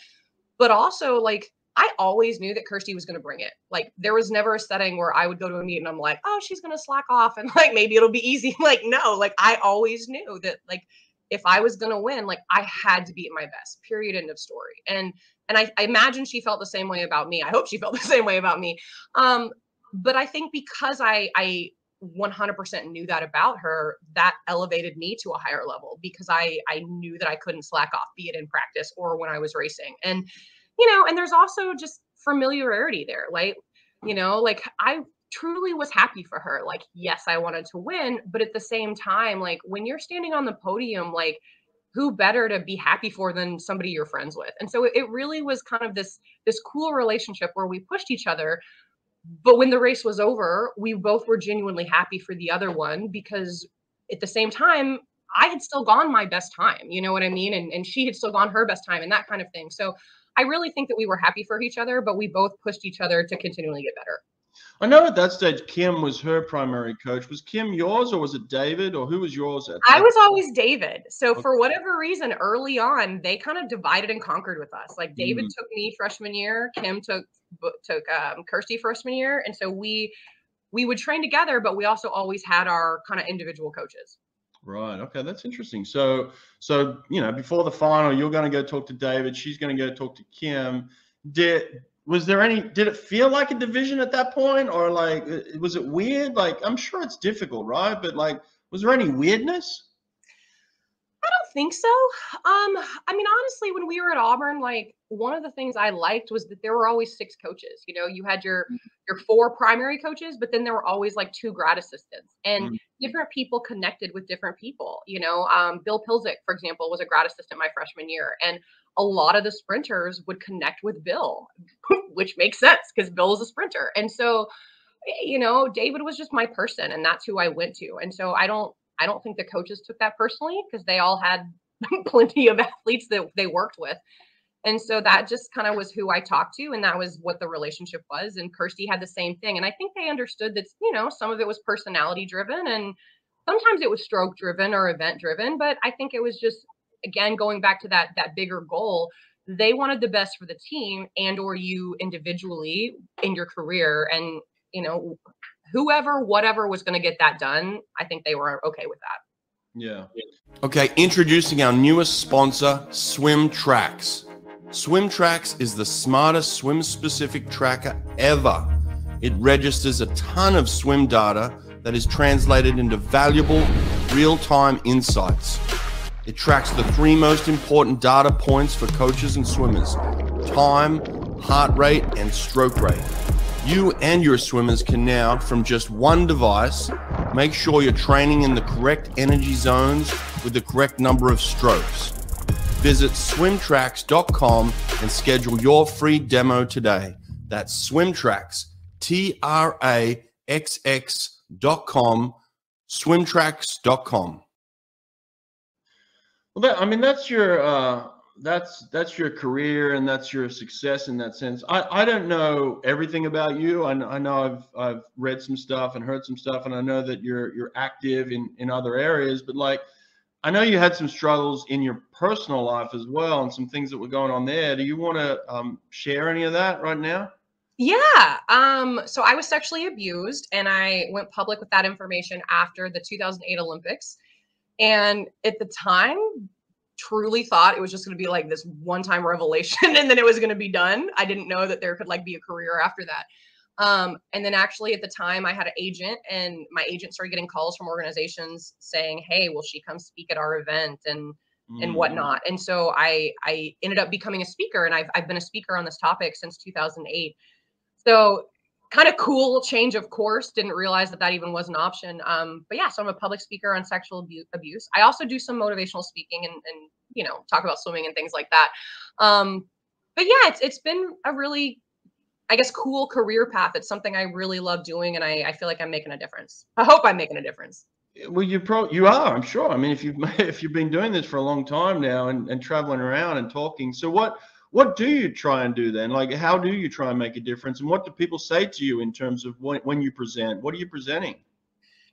but also like I always knew that Kirsty was going to bring it. Like there was never a setting where I would go to a meet and I'm like, oh, she's going to slack off and like maybe it'll be easy. Like no, like I always knew that like if I was going to win, like I had to be at my best. Period. End of story. And I imagine she felt the same way about me. I hope she felt the same way about me. But I think because I 100% knew that about her, that elevated me to a higher level, because I knew that I couldn't slack off, be it in practice or when I was racing. And, and there's also just familiarity there. Like, like I truly was happy for her. Like, yes, I wanted to win. But at the same time, like when you're standing on the podium, like, who better to be happy for than somebody you're friends with? And so it really was kind of this cool relationship where we pushed each other. But when the race was over, we both were genuinely happy for the other one, because at the same time, I had still gone my best time, you know what I mean? And she had still gone her best time and that kind of thing. So I really think that we were happy for each other, but we both pushed each other to continually get better. I know at that stage, Kim was her primary coach. Was Kim yours, or was it David, or who was yours? I was always David. So for whatever reason, early on, they kind of divided and conquered with us. Like David took me freshman year, Kim took Kirsty freshman year. And so we would train together, but we also always had our kind of individual coaches. Right. Okay. That's interesting. So, before the final, you're going to go talk to David. She's going to go talk to Kim. Did it feel like a division at that point, or like, was it weird? Like, I'm sure it's difficult, right? But like, was there any weirdness? I don't think so. I mean, honestly, when we were at Auburn, like one of the things I liked was that there were always six coaches. You had your four primary coaches, but then there were always like two grad assistants, and different people connected with different people. Bill Pilzik, for example, was a grad assistant my freshman year, and a lot of the sprinters would connect with Bill, which makes sense because Bill is a sprinter. And so, David was just my person, and that's who I went to. And so I don't think the coaches took that personally, because they all had plenty of athletes that they worked with. And so that just kind of was who I talked to, and that was what the relationship was. And Kirsty had the same thing. And I think they understood that, you know, some of it was personality driven and sometimes it was stroke driven or event driven. But I think it was just, again, going back to that bigger goal, they wanted the best for the team and or you individually in your career. And, you know, whoever, whatever was going to get that done, I think they were okay with that. Yeah. Okay, introducing our newest sponsor, Swim Tracks. Swim Tracks is the smartest swim-specific tracker ever. It registers a ton of swim data that is translated into valuable real-time insights. It tracks the three most important data points for coaches and swimmers: time, heart rate, and stroke rate. You and your swimmers can now, from just one device, make sure you're training in the correct energy zones with the correct number of strokes. Visit swimtracks.com and schedule your free demo today. That's swimtracks, TRAXX.com, swimtracks.com. Well, that, I mean, that's your career and that's your success in that sense. I don't know everything about you. I know I've read some stuff and heard some stuff, and I know that you're active in other areas, but like, I know you had some struggles in your personal life as well and some things that were going on there. Do you want to share any of that right now? Yeah. So I was sexually abused, and I went public with that information after the 2008 Olympics. And at the time, truly thought it was just going to be like this one-time revelation and then it was going to be done. I didn't know that there could like be a career after that. And then actually at the time I had an agent, and my agent started getting calls from organizations saying, hey, will she come speak at our event and whatnot. And so I ended up becoming a speaker, and I've been a speaker on this topic since 2008. So kind of cool change of course, didn't realize that that even was an option. But yeah, so I'm a public speaker on sexual abuse. I also do some motivational speaking and, you know, talk about swimming and things like that. But yeah, it's been a really, I guess, cool career path. It's something I really love doing, and I feel like I'm making a difference. I hope I'm making a difference. Well, you are, I'm sure. I mean, if you've been doing this for a long time now and traveling around and talking, so what do you try and do then? Like, how do you try and make a difference? And what do people say to you in terms of when you present? What are you presenting?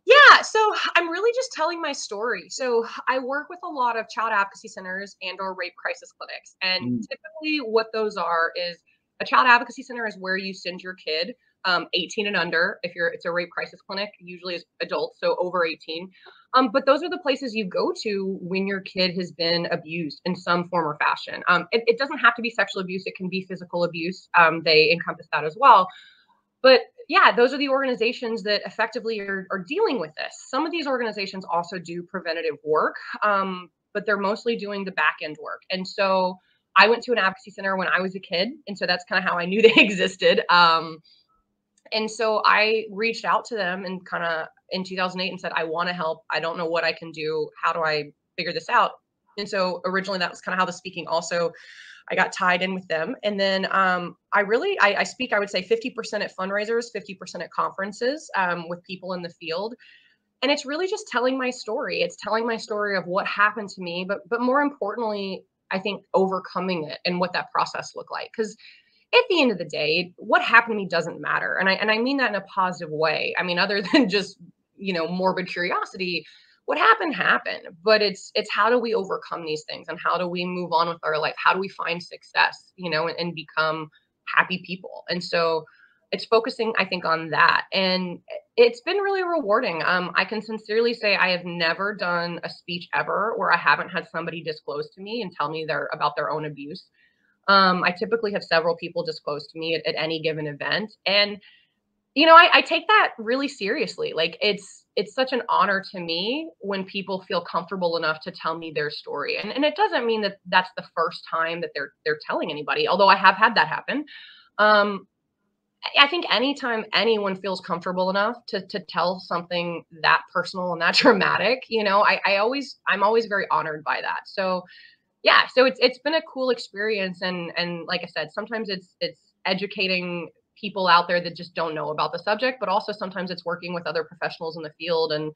Yeah, so I'm really just telling my story. So I work with a lot of child advocacy centers and or rape crisis clinics, and typically what those are is, a child advocacy center is where you send your kid 18 and under. It's a rape crisis clinic, usually as adults, so over 18. But those are the places you go to when your kid has been abused in some form or fashion. It doesn't have to be sexual abuse. It can be physical abuse. They encompass that as well. But yeah, those are the organizations that effectively are dealing with this. Some of these organizations also do preventative work, but they're mostly doing the back end work. And so I went to an advocacy center when I was a kid, and so that's kind of how I knew they existed. And so I reached out to them and kind of in 2008 and said, I want to help. I don't know what I can do. How do I figure this out? And so originally that was kind of how the speaking also, I got tied in with them. And then I speak, I would say 50% at fundraisers, 50% at conferences with people in the field. And it's really just telling my story. It's telling my story of what happened to me, but more importantly, I think overcoming it and what that process looked like. Because at the end of the day, what happened to me doesn't matter. And I mean that in a positive way. I mean, other than just, you know, morbid curiosity, what happened happened. But it's how do we overcome these things, and how do we move on with our life? How do we find success, you know, and become happy people? And so it's focusing, I think, on that. And it's been really rewarding. I can sincerely say I have never done a speech ever where I haven't had somebody disclose to me and tell me about their own abuse. I typically have several people disclose to me at any given event. And, you know, I take that really seriously. Like, it's such an honor to me when people feel comfortable enough to tell me their story. And it doesn't mean that that's the first time that they're telling anybody, although I have had that happen. I think anytime anyone feels comfortable enough to tell something that personal and that dramatic, you know, I'm always very honored by that. So yeah, so it's been a cool experience. And like I said, sometimes it's educating people out there that just don't know about the subject, but also sometimes it's working with other professionals in the field and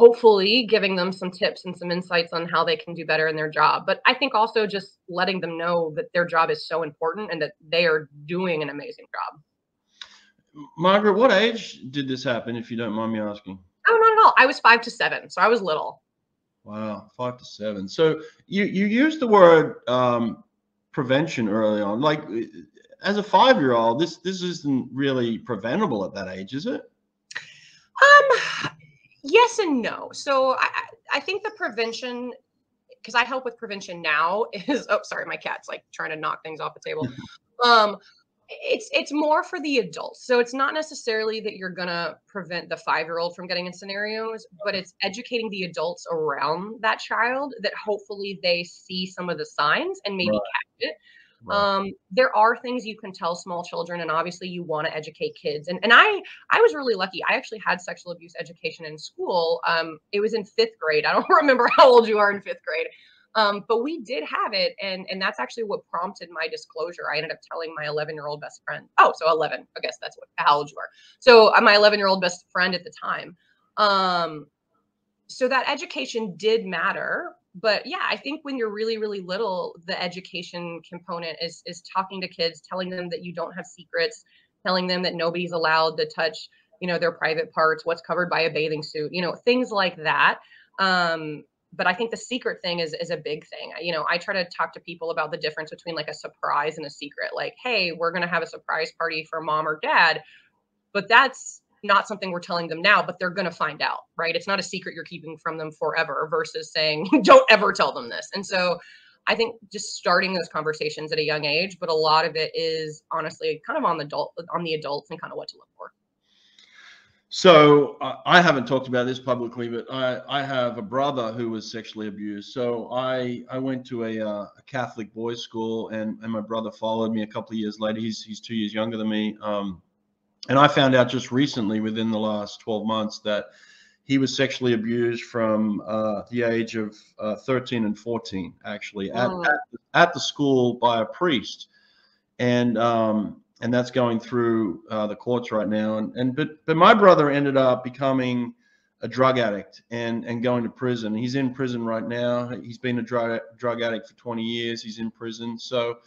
hopefully giving them some tips and some insights on how they can do better in their job. But I think also just letting them know that their job is so important and that they are doing an amazing job. Margaret, what age did this happen, if you don't mind me asking? Oh, not at all. I was 5 to 7, so I was little. Wow, 5 to 7. So you used the word prevention early on. Like, as a 5-year-old, this isn't really preventable at that age, is it? Yes and no. So I think the prevention, because I help with prevention now, is, oh, sorry, my cat's like trying to knock things off the table. It's more for the adults. So it's not necessarily that you're going to prevent the 5-year-old from getting in scenarios, but it's educating the adults around that child that hopefully they see some of the signs and maybe catch it. Right. There are things you can tell small children, and obviously you want to educate kids. And I was really lucky. I actually had sexual abuse education in school. It was in 5th grade. I don't remember how old you are in 5th grade. But we did have it. And that's actually what prompted my disclosure. I ended up telling my 11-year-old best friend. Oh, so 11, I guess that's how old you are. So my 11-year-old best friend at the time. So that education did matter. But yeah, I think when you're really, really little, the education component is talking to kids, telling them that you don't have secrets, telling them that nobody's allowed to touch, you know, their private parts, what's covered by a bathing suit, you know, things like that. But I think the secret thing is a big thing. You know, I try to talk to people about the difference between like a surprise and a secret. Like, hey, we're going to have a surprise party for mom or dad, but that's not something we're telling them now, but they're going to find out, right? It's not a secret you're keeping from them forever versus saying, don't ever tell them this. And so I think just starting those conversations at a young age, but a lot of it is honestly kind of on the adults and kind of what to look for. So I haven't talked about this publicly, but I have a brother who was sexually abused. So I went to a Catholic boys' school, and my brother followed me a couple of years later. He's 2 years younger than me. And I found out just recently, within the last 12 months, that he was sexually abused from the age of 13 and 14, actually, at the school by a priest. And that's going through the courts right now. But my brother ended up becoming a drug addict and going to prison. He's in prison right now. He's been a drug addict for 20 years. He's in prison. So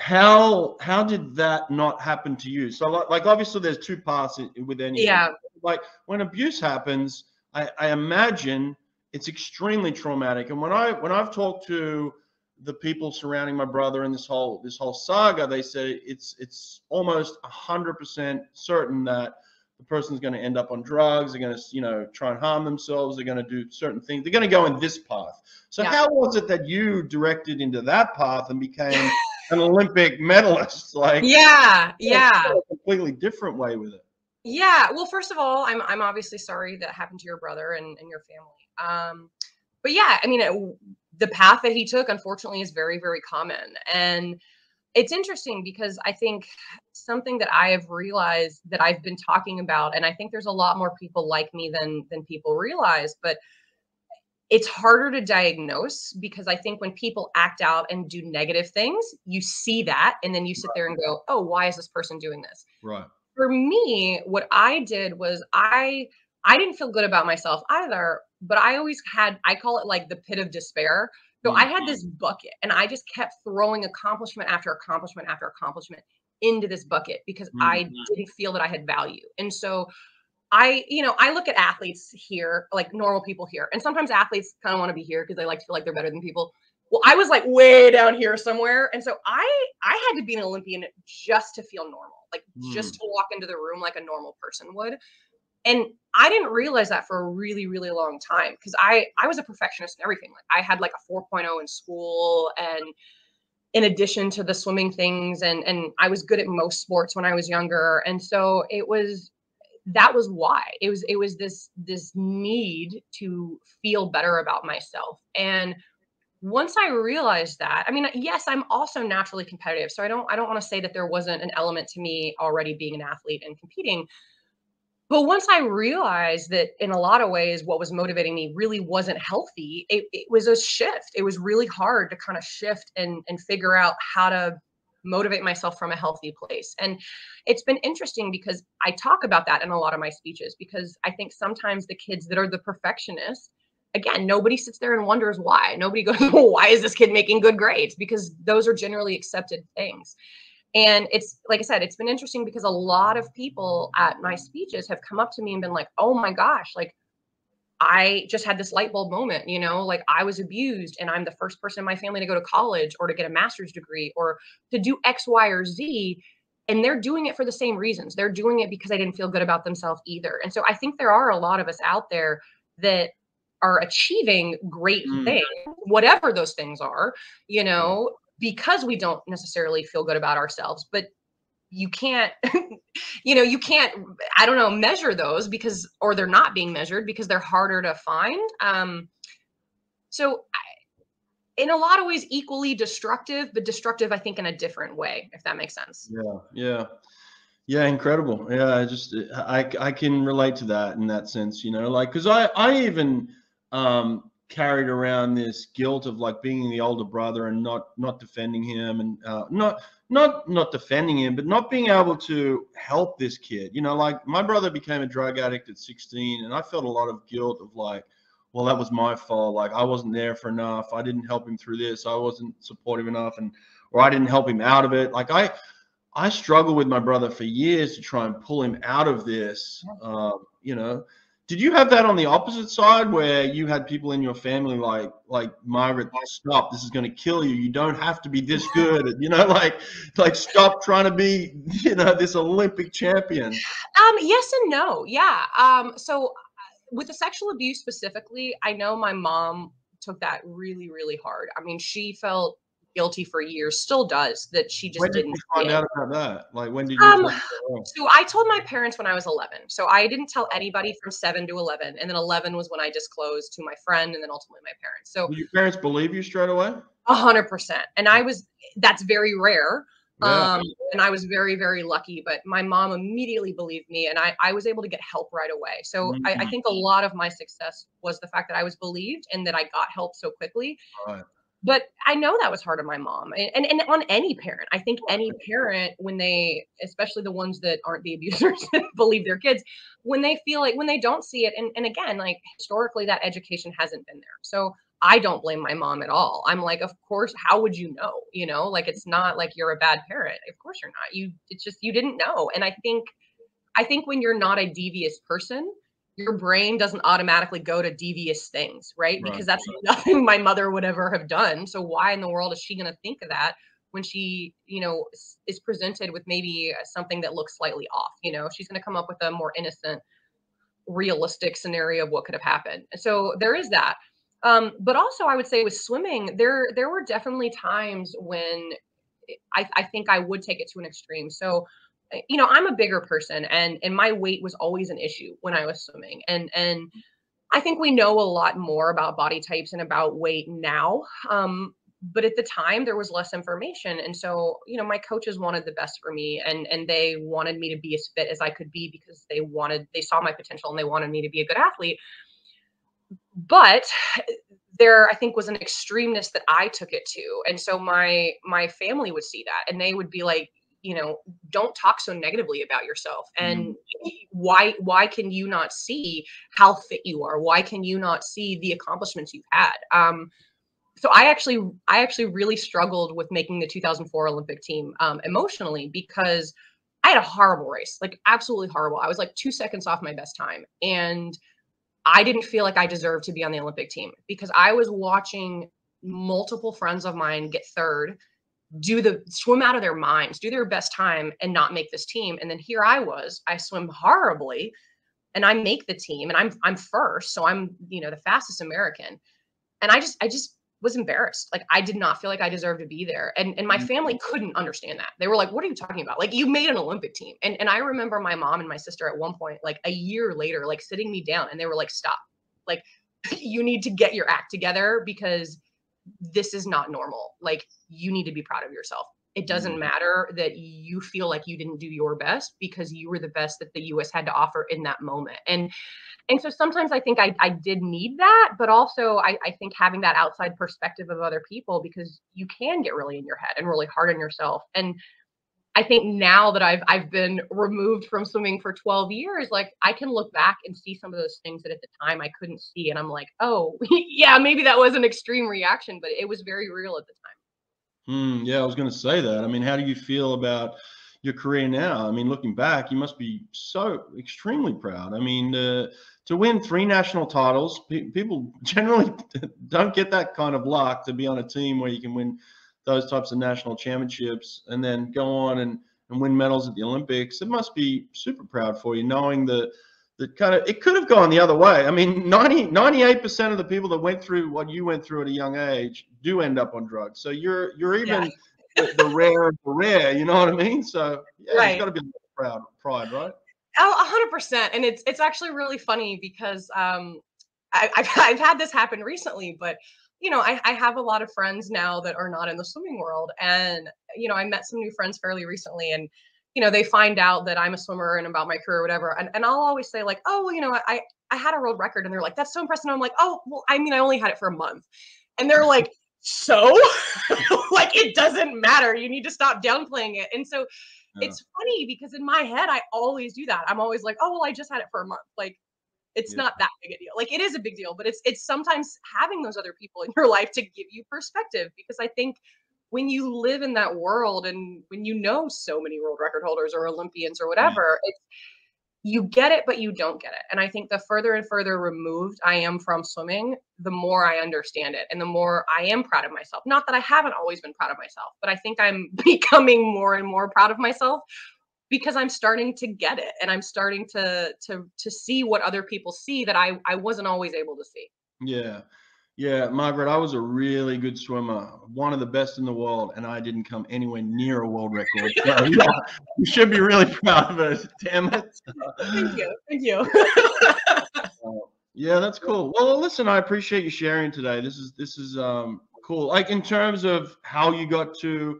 how did that not happen to you? So like obviously there's two parts with any. Yeah. Like when abuse happens, I imagine it's extremely traumatic. And when I've talked to the people surrounding my brother in this whole saga, they say it's almost 100% certain that the person's going to end up on drugs. They're going to, you know, try and harm themselves. They're going to do certain things. They're going to go in this path. So yeah. How was it that you directed into that path and became an Olympic medalist? Like, yeah, a completely different way with it. Yeah. Well, first of all, I'm obviously sorry that happened to your brother and your family. But yeah, I mean, the path that he took, unfortunately, is very, very common. And it's interesting because I think something that I have realized that I've been talking about, and I think there's a lot more people like me than people realize, but it's harder to diagnose because I think when people act out and do negative things, you see that, and then you sit there and go, oh, why is this person doing this? Right. For me, what I did was I didn't feel good about myself either, but I always had, I call it like the pit of despair. So I had this bucket and I just kept throwing accomplishment after accomplishment after accomplishment into this bucket because I didn't feel that I had value. And so I look at athletes here, like normal people here, and sometimes athletes kind of want to be here because they like to feel like they're better than people. Well, I was like way down here somewhere. And so I had to be an Olympian just to feel normal, like just to walk into the room like a normal person would. And I didn't realize that for a really, really long time because I was a perfectionist in everything. Like I had like a 4.0 in school, and in addition to the swimming things, and I was good at most sports when I was younger. And so that was why. It was this need to feel better about myself. And once I realized that, I mean, yes, I'm also naturally competitive. So I don't want to say that there wasn't an element to me already being an athlete and competing. But once I realized that in a lot of ways, what was motivating me really wasn't healthy, it was a shift. It was really hard to kind of shift and figure out how to motivate myself from a healthy place. And it's been interesting because I talk about that in a lot of my speeches, because I think sometimes the kids that are the perfectionists, again, nobody sits there and wonders why. Nobody goes, well, why is this kid making good grades? Because those are generally accepted things. And it's, like I said, it's been interesting because a lot of people at my speeches have come up to me and been like, oh my gosh, like, I just had this light bulb moment, you know, like I was abused and I'm the first person in my family to go to college or to get a master's degree or to do X, Y, or Z. And they're doing it for the same reasons. They're doing it because they didn't feel good about themselves either. And so I think there are a lot of us out there that are achieving great things, whatever those things are, you know, because we don't necessarily feel good about ourselves, but you can't, you know, you can't, I don't know, measure those because, or they're not being measured because they're harder to find. So in a lot of ways, equally destructive, but destructive, I think, in a different way, if that makes sense. Yeah. Yeah. Yeah. Incredible. Yeah. I just, I can relate to that in that sense, you know, like, cause I even, carried around this guilt of like being the older brother and not defending him and not defending him, but not being able to help this kid. You know, like my brother became a drug addict at 16 and I felt a lot of guilt of like, well, that was my fault. Like I wasn't there for enough. I didn't help him through this. I wasn't supportive enough or I didn't help him out of it. Like I struggled with my brother for years to try and pull him out of this, you know. Did you have that on the opposite side where you had people in your family like Margaret, stop, this is going to kill you. You don't have to be this good. You know, like stop trying to be, you know, this Olympic champion. Yes and no. Yeah. So with the sexual abuse specifically, I know my mom took that really, really hard. I mean, she felt guilty for years, still does, that she just didn't find out about that. Like when did you so I told my parents when I was 11. So I didn't tell anybody from 7 to 11, and then 11 was when I disclosed to my friend and then ultimately my parents. So did your parents believe you straight away? 100%. And I was, that's very rare. Yeah. And I was very, very lucky, but my mom immediately believed me and I was able to get help right away. So I think a lot of my success was the fact that I was believed and that I got help so quickly. Right. But I know that was hard on my mom and on any parent. I think any parent, when they, especially the ones that aren't the abusers, believe their kids, when they feel like, when they don't see it. And again, like historically that education hasn't been there. So I don't blame my mom at all. I'm like, of course, how would you know? You know, like, it's not like you're a bad parent. Of course you're not. It's just, you didn't know. And I think when you're not a devious person, your brain doesn't automatically go to devious things, right? Because that's nothing my mother would ever have done. So why in the world is she going to think of that when she, you know, is presented with maybe something that looks slightly off? You know, she's going to come up with a more innocent, realistic scenario of what could have happened. So there is that. But also I would say with swimming, there were definitely times when I think I would take it to an extreme. So you know, I'm a bigger person and my weight was always an issue when I was swimming. And I think we know a lot more about body types and about weight now. But at the time there was less information. And so, you know, my coaches wanted the best for me and they wanted me to be as fit as I could be because they saw my potential and they wanted me to be a good athlete. But there, I think, was an extremeness that I took it to. And so my family would see that and they would be like, you know, don't talk so negatively about yourself. And why can you not see how fit you are? Why can you not see the accomplishments you've had? So I actually really struggled with making the 2004 Olympic team emotionally because I had a horrible race, like absolutely horrible. I was like 2 seconds off my best time. And I didn't feel like I deserved to be on the Olympic team because I was watching multiple friends of mine get third, swim out of their minds, do their best time and not make this team. And then here I swim horribly and I make the team and I'm first. So I'm, you know, the fastest American. And I just was embarrassed. Like I did not feel like I deserved to be there. And my family couldn't understand that. They were like, what are you talking about? Like you made an Olympic team. And I remember my mom and my sister at one point, like a year later, like sitting me down and they were like, stop, like you need to get your act together because this is not normal. Like you need to be proud of yourself. It doesn't matter that you feel like you didn't do your best, because you were the best that the U.S. had to offer in that moment. And so sometimes I think I did need that, but also I think having that outside perspective of other people, because you can get really in your head and really hard on yourself. And I think now that I've been removed from swimming for 12 years, like I can look back and see some of those things that at the time I couldn't see. And I'm like, oh, yeah, maybe that was an extreme reaction, but it was very real at the time. Yeah, I was going to say that. I mean, how do you feel about your career now? I mean, looking back, you must be so extremely proud. I mean, to win 3 national titles, people generally don't get that kind of luck, to be on a team where you can win those types of national championships and then go on and win medals at the Olympics. It must be super proud for you, knowing that kind of, it could have gone the other way. I mean, 98% of the people that went through what you went through at a young age do end up on drugs. So you're even the rare, you know what I mean? So yeah, There's got to be a lot of pride, right? 100%. And it's actually really funny because I've had this happen recently, but you know, I have a lot of friends now that are not in the swimming world, and you know, I met some new friends fairly recently, and you know, they find out that I'm a swimmer and about my career or whatever. And I'll always say like, oh, well, you know, I had a world record. And they're like, that's so impressive. And I'm like, oh, well, I mean, I only had it for a month. And they're like, so like, it doesn't matter. You need to stop downplaying it. And so It's funny because in my head, I always do that. I'm always like, oh, well, I just had it for a month. Like, it's not that big a deal. Like, it is a big deal, but it's sometimes having those other people in your life to give you perspective, because I think when you live in that world and when you know so many world record holders or Olympians or whatever, you get it, but you don't get it. And I think the further and further removed I am from swimming, the more I understand it and the more I am proud of myself. Not that I haven't always been proud of myself, but I think I'm becoming more and more proud of myself because I'm starting to get it. And I'm starting to see what other people see that I wasn't always able to see. Yeah. Yeah, Margaret, I was a really good swimmer, one of the best in the world, and I didn't come anywhere near a world record. So, you should be really proud of us, damn it. Thank you. Yeah, that's cool. Well, listen, I appreciate you sharing today. This is cool. Like, in terms of how you got to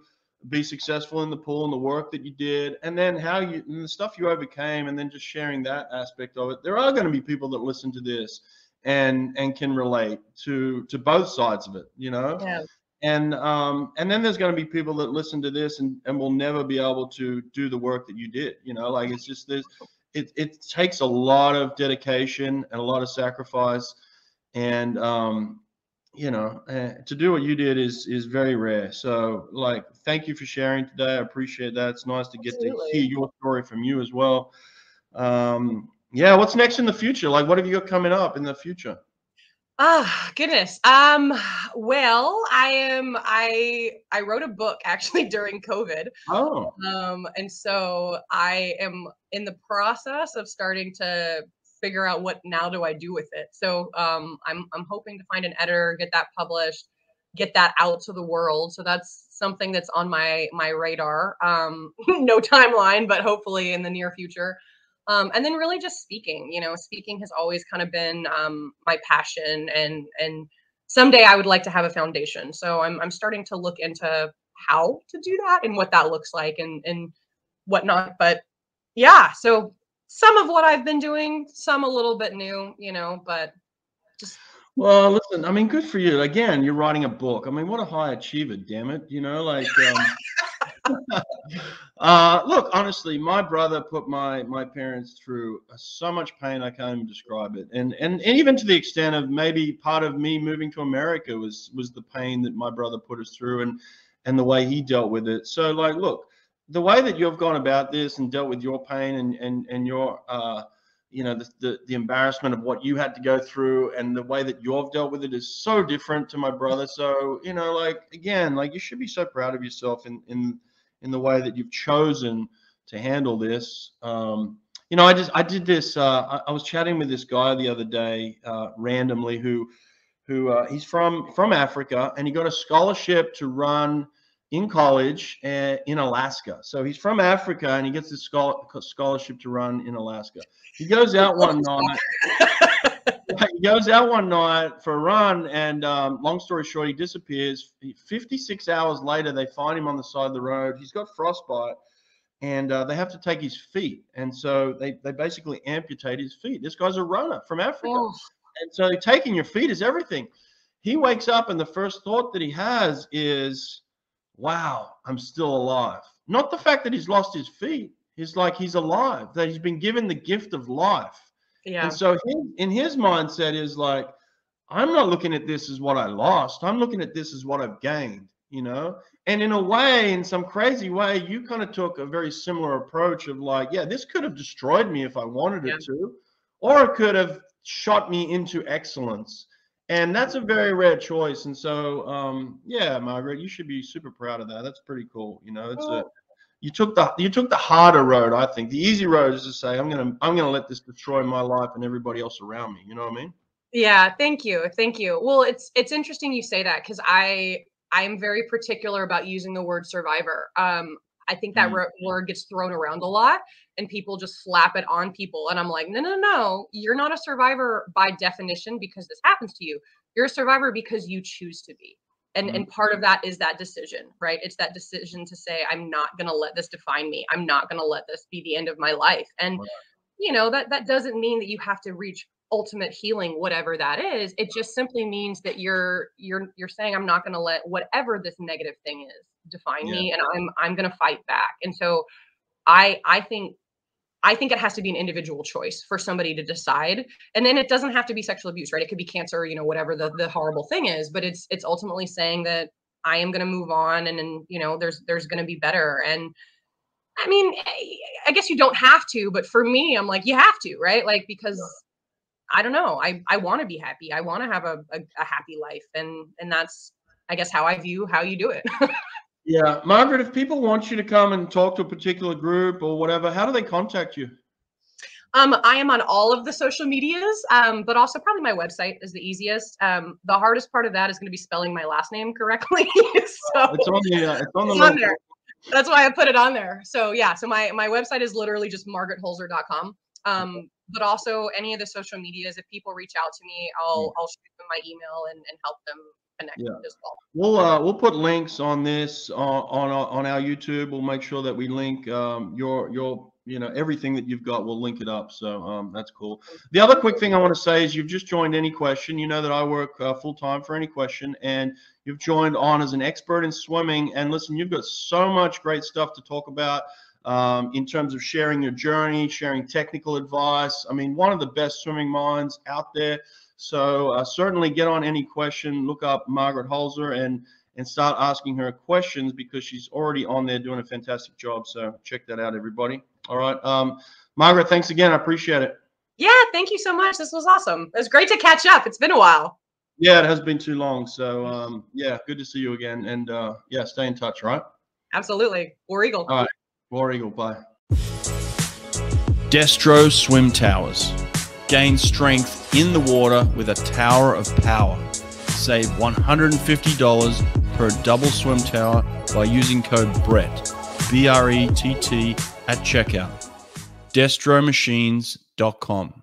be successful in the pool and the work that you did, and then and the stuff you overcame, and then just sharing that aspect of it. There are going to be people that listen to this and can relate to both sides of it, you know? Yeah. And then there's going to be people that listen to this and will never be able to do the work that you did, you know? Like, it's just this, it takes a lot of dedication and a lot of sacrifice, and you know, to do what you did is very rare. So like, thank you for sharing today. I appreciate that. It's nice to get to hear your story from you as well. Yeah, what's next in the future? Like, what have you got coming up in the future? Oh, goodness. Well, I wrote a book actually during COVID. Oh. And so I am in the process of starting to figure out what now do I do with it. So I'm hoping to find an editor, get that published, get that out to the world. So that's something that's on my radar. No timeline, but hopefully in the near future. And then really just speaking, you know, speaking has always kind of been my passion, and someday I would like to have a foundation. So I'm starting to look into how to do that and what that looks like and whatnot. But yeah, so some of what I've been doing, some a little bit new, you know, but just. Well, listen, I mean, good for you. Again, you're writing a book. I mean, what a high achiever, damn it. You know, like. Look, honestly, my brother put my parents through so much pain I can't even describe it, and even to the extent of maybe part of me moving to America was the pain that my brother put us through and the way he dealt with it. So like, look, the way that you've gone about this and dealt with your pain and your you know, the embarrassment of what you had to go through and the way that you've dealt with it is so different to my brother. So you know, like, again, like, you should be so proud of yourself in the way that you've chosen to handle this. You know, I did this, I was chatting with this guy the other day, randomly, who he's from Africa, and he got a scholarship to run in college in Alaska. So he's from Africa and he gets this scholarship to run in Alaska. He goes out one night. Like, he goes out one night for a run, and long story short, he disappears. 56 hours later, they find him on the side of the road. He's got frostbite, and they have to take his feet. And so they basically amputate his feet. This guy's a runner from Africa. Oh. And so taking your feet is everything. He wakes up, and the first thought that he has is, wow, I'm still alive. Not the fact that he's lost his feet. He's like, he's alive, that he's been given the gift of life. Yeah. And so he, in his mindset is like, I'm not looking at this as what I lost. I'm looking at this as what I've gained, you know? And in a way, in some crazy way, you kind of took a very similar approach of like, yeah, this could have destroyed me if I wanted it to, or it could have shot me into excellence. And that's a very rare choice. And so, yeah, Margaret, you should be super proud of that. That's pretty cool. You know, it's a, you took the harder road. I think the easy road is to say, I'm going to let this destroy my life and everybody else around me. You know what I mean? Yeah. Thank you. Thank you. Well, it's interesting you say that, because I am very particular about using the word survivor. I think that word gets thrown around a lot, and people just slap it on people. And I'm like, no, no, no, you're not a survivor by definition because this happens to you. You're a survivor because you choose to be. And part of that is that decision, right? It's that decision to say, I'm not going to let this define me. I'm not going to let this be the end of my life. And, you know, that doesn't mean that you have to reach ultimate healing, whatever that is. It just simply means that you're saying, I'm not going to let whatever this negative thing is define me, and I'm going to fight back. And so I think it has to be an individual choice for somebody to decide. And then it doesn't have to be sexual abuse, right? It could be cancer, you know, whatever the horrible thing is, but it's ultimately saying that I am going to move on, and you know, there's going to be better. And I mean, I guess you don't have to, but for me, I'm like, you have to, right? Like, because I don't know, I want to be happy. I want to have a happy life. And that's, I guess, how I view how you do it. Yeah. Margaret, if people want you to come and talk to a particular group or whatever, how do they contact you? I am on all of the social medias, but also probably my website is the easiest. The hardest part of that is going to be spelling my last name correctly. So it's on there. That's why I put it on there. So yeah, so my website is literally just margarethoelzer.com. But also any of the social medias, if people reach out to me, I'll shoot them my email and help them connect as well. We'll put links on this on our YouTube. We'll make sure that we link your you know, everything that you've got. We'll link it up. So that's cool. The other quick thing I want to say is, you've just joined Any Question. You know that I work full time for Any Question, and you've joined on as an expert in swimming. And listen, you've got so much great stuff to talk about. In terms of sharing your journey, sharing technical advice. I mean, one of the best swimming minds out there. So certainly get on Any Question, look up Margaret Hoelzer and start asking her questions, because she's already on there doing a fantastic job. So check that out, everybody. All right. Margaret, thanks again. I appreciate it. Yeah, thank you so much. This was awesome. It was great to catch up. It's been a while. Yeah, it has been too long. So yeah, good to see you again. And yeah, stay in touch, right? Absolutely. War Eagle. All right. War Eagle, bye. Destro Swim Towers. Gain strength in the water with a tower of power. Save $150 per double swim tower by using code BRETT, B-R-E-T-T, at checkout. DestroMachines.com.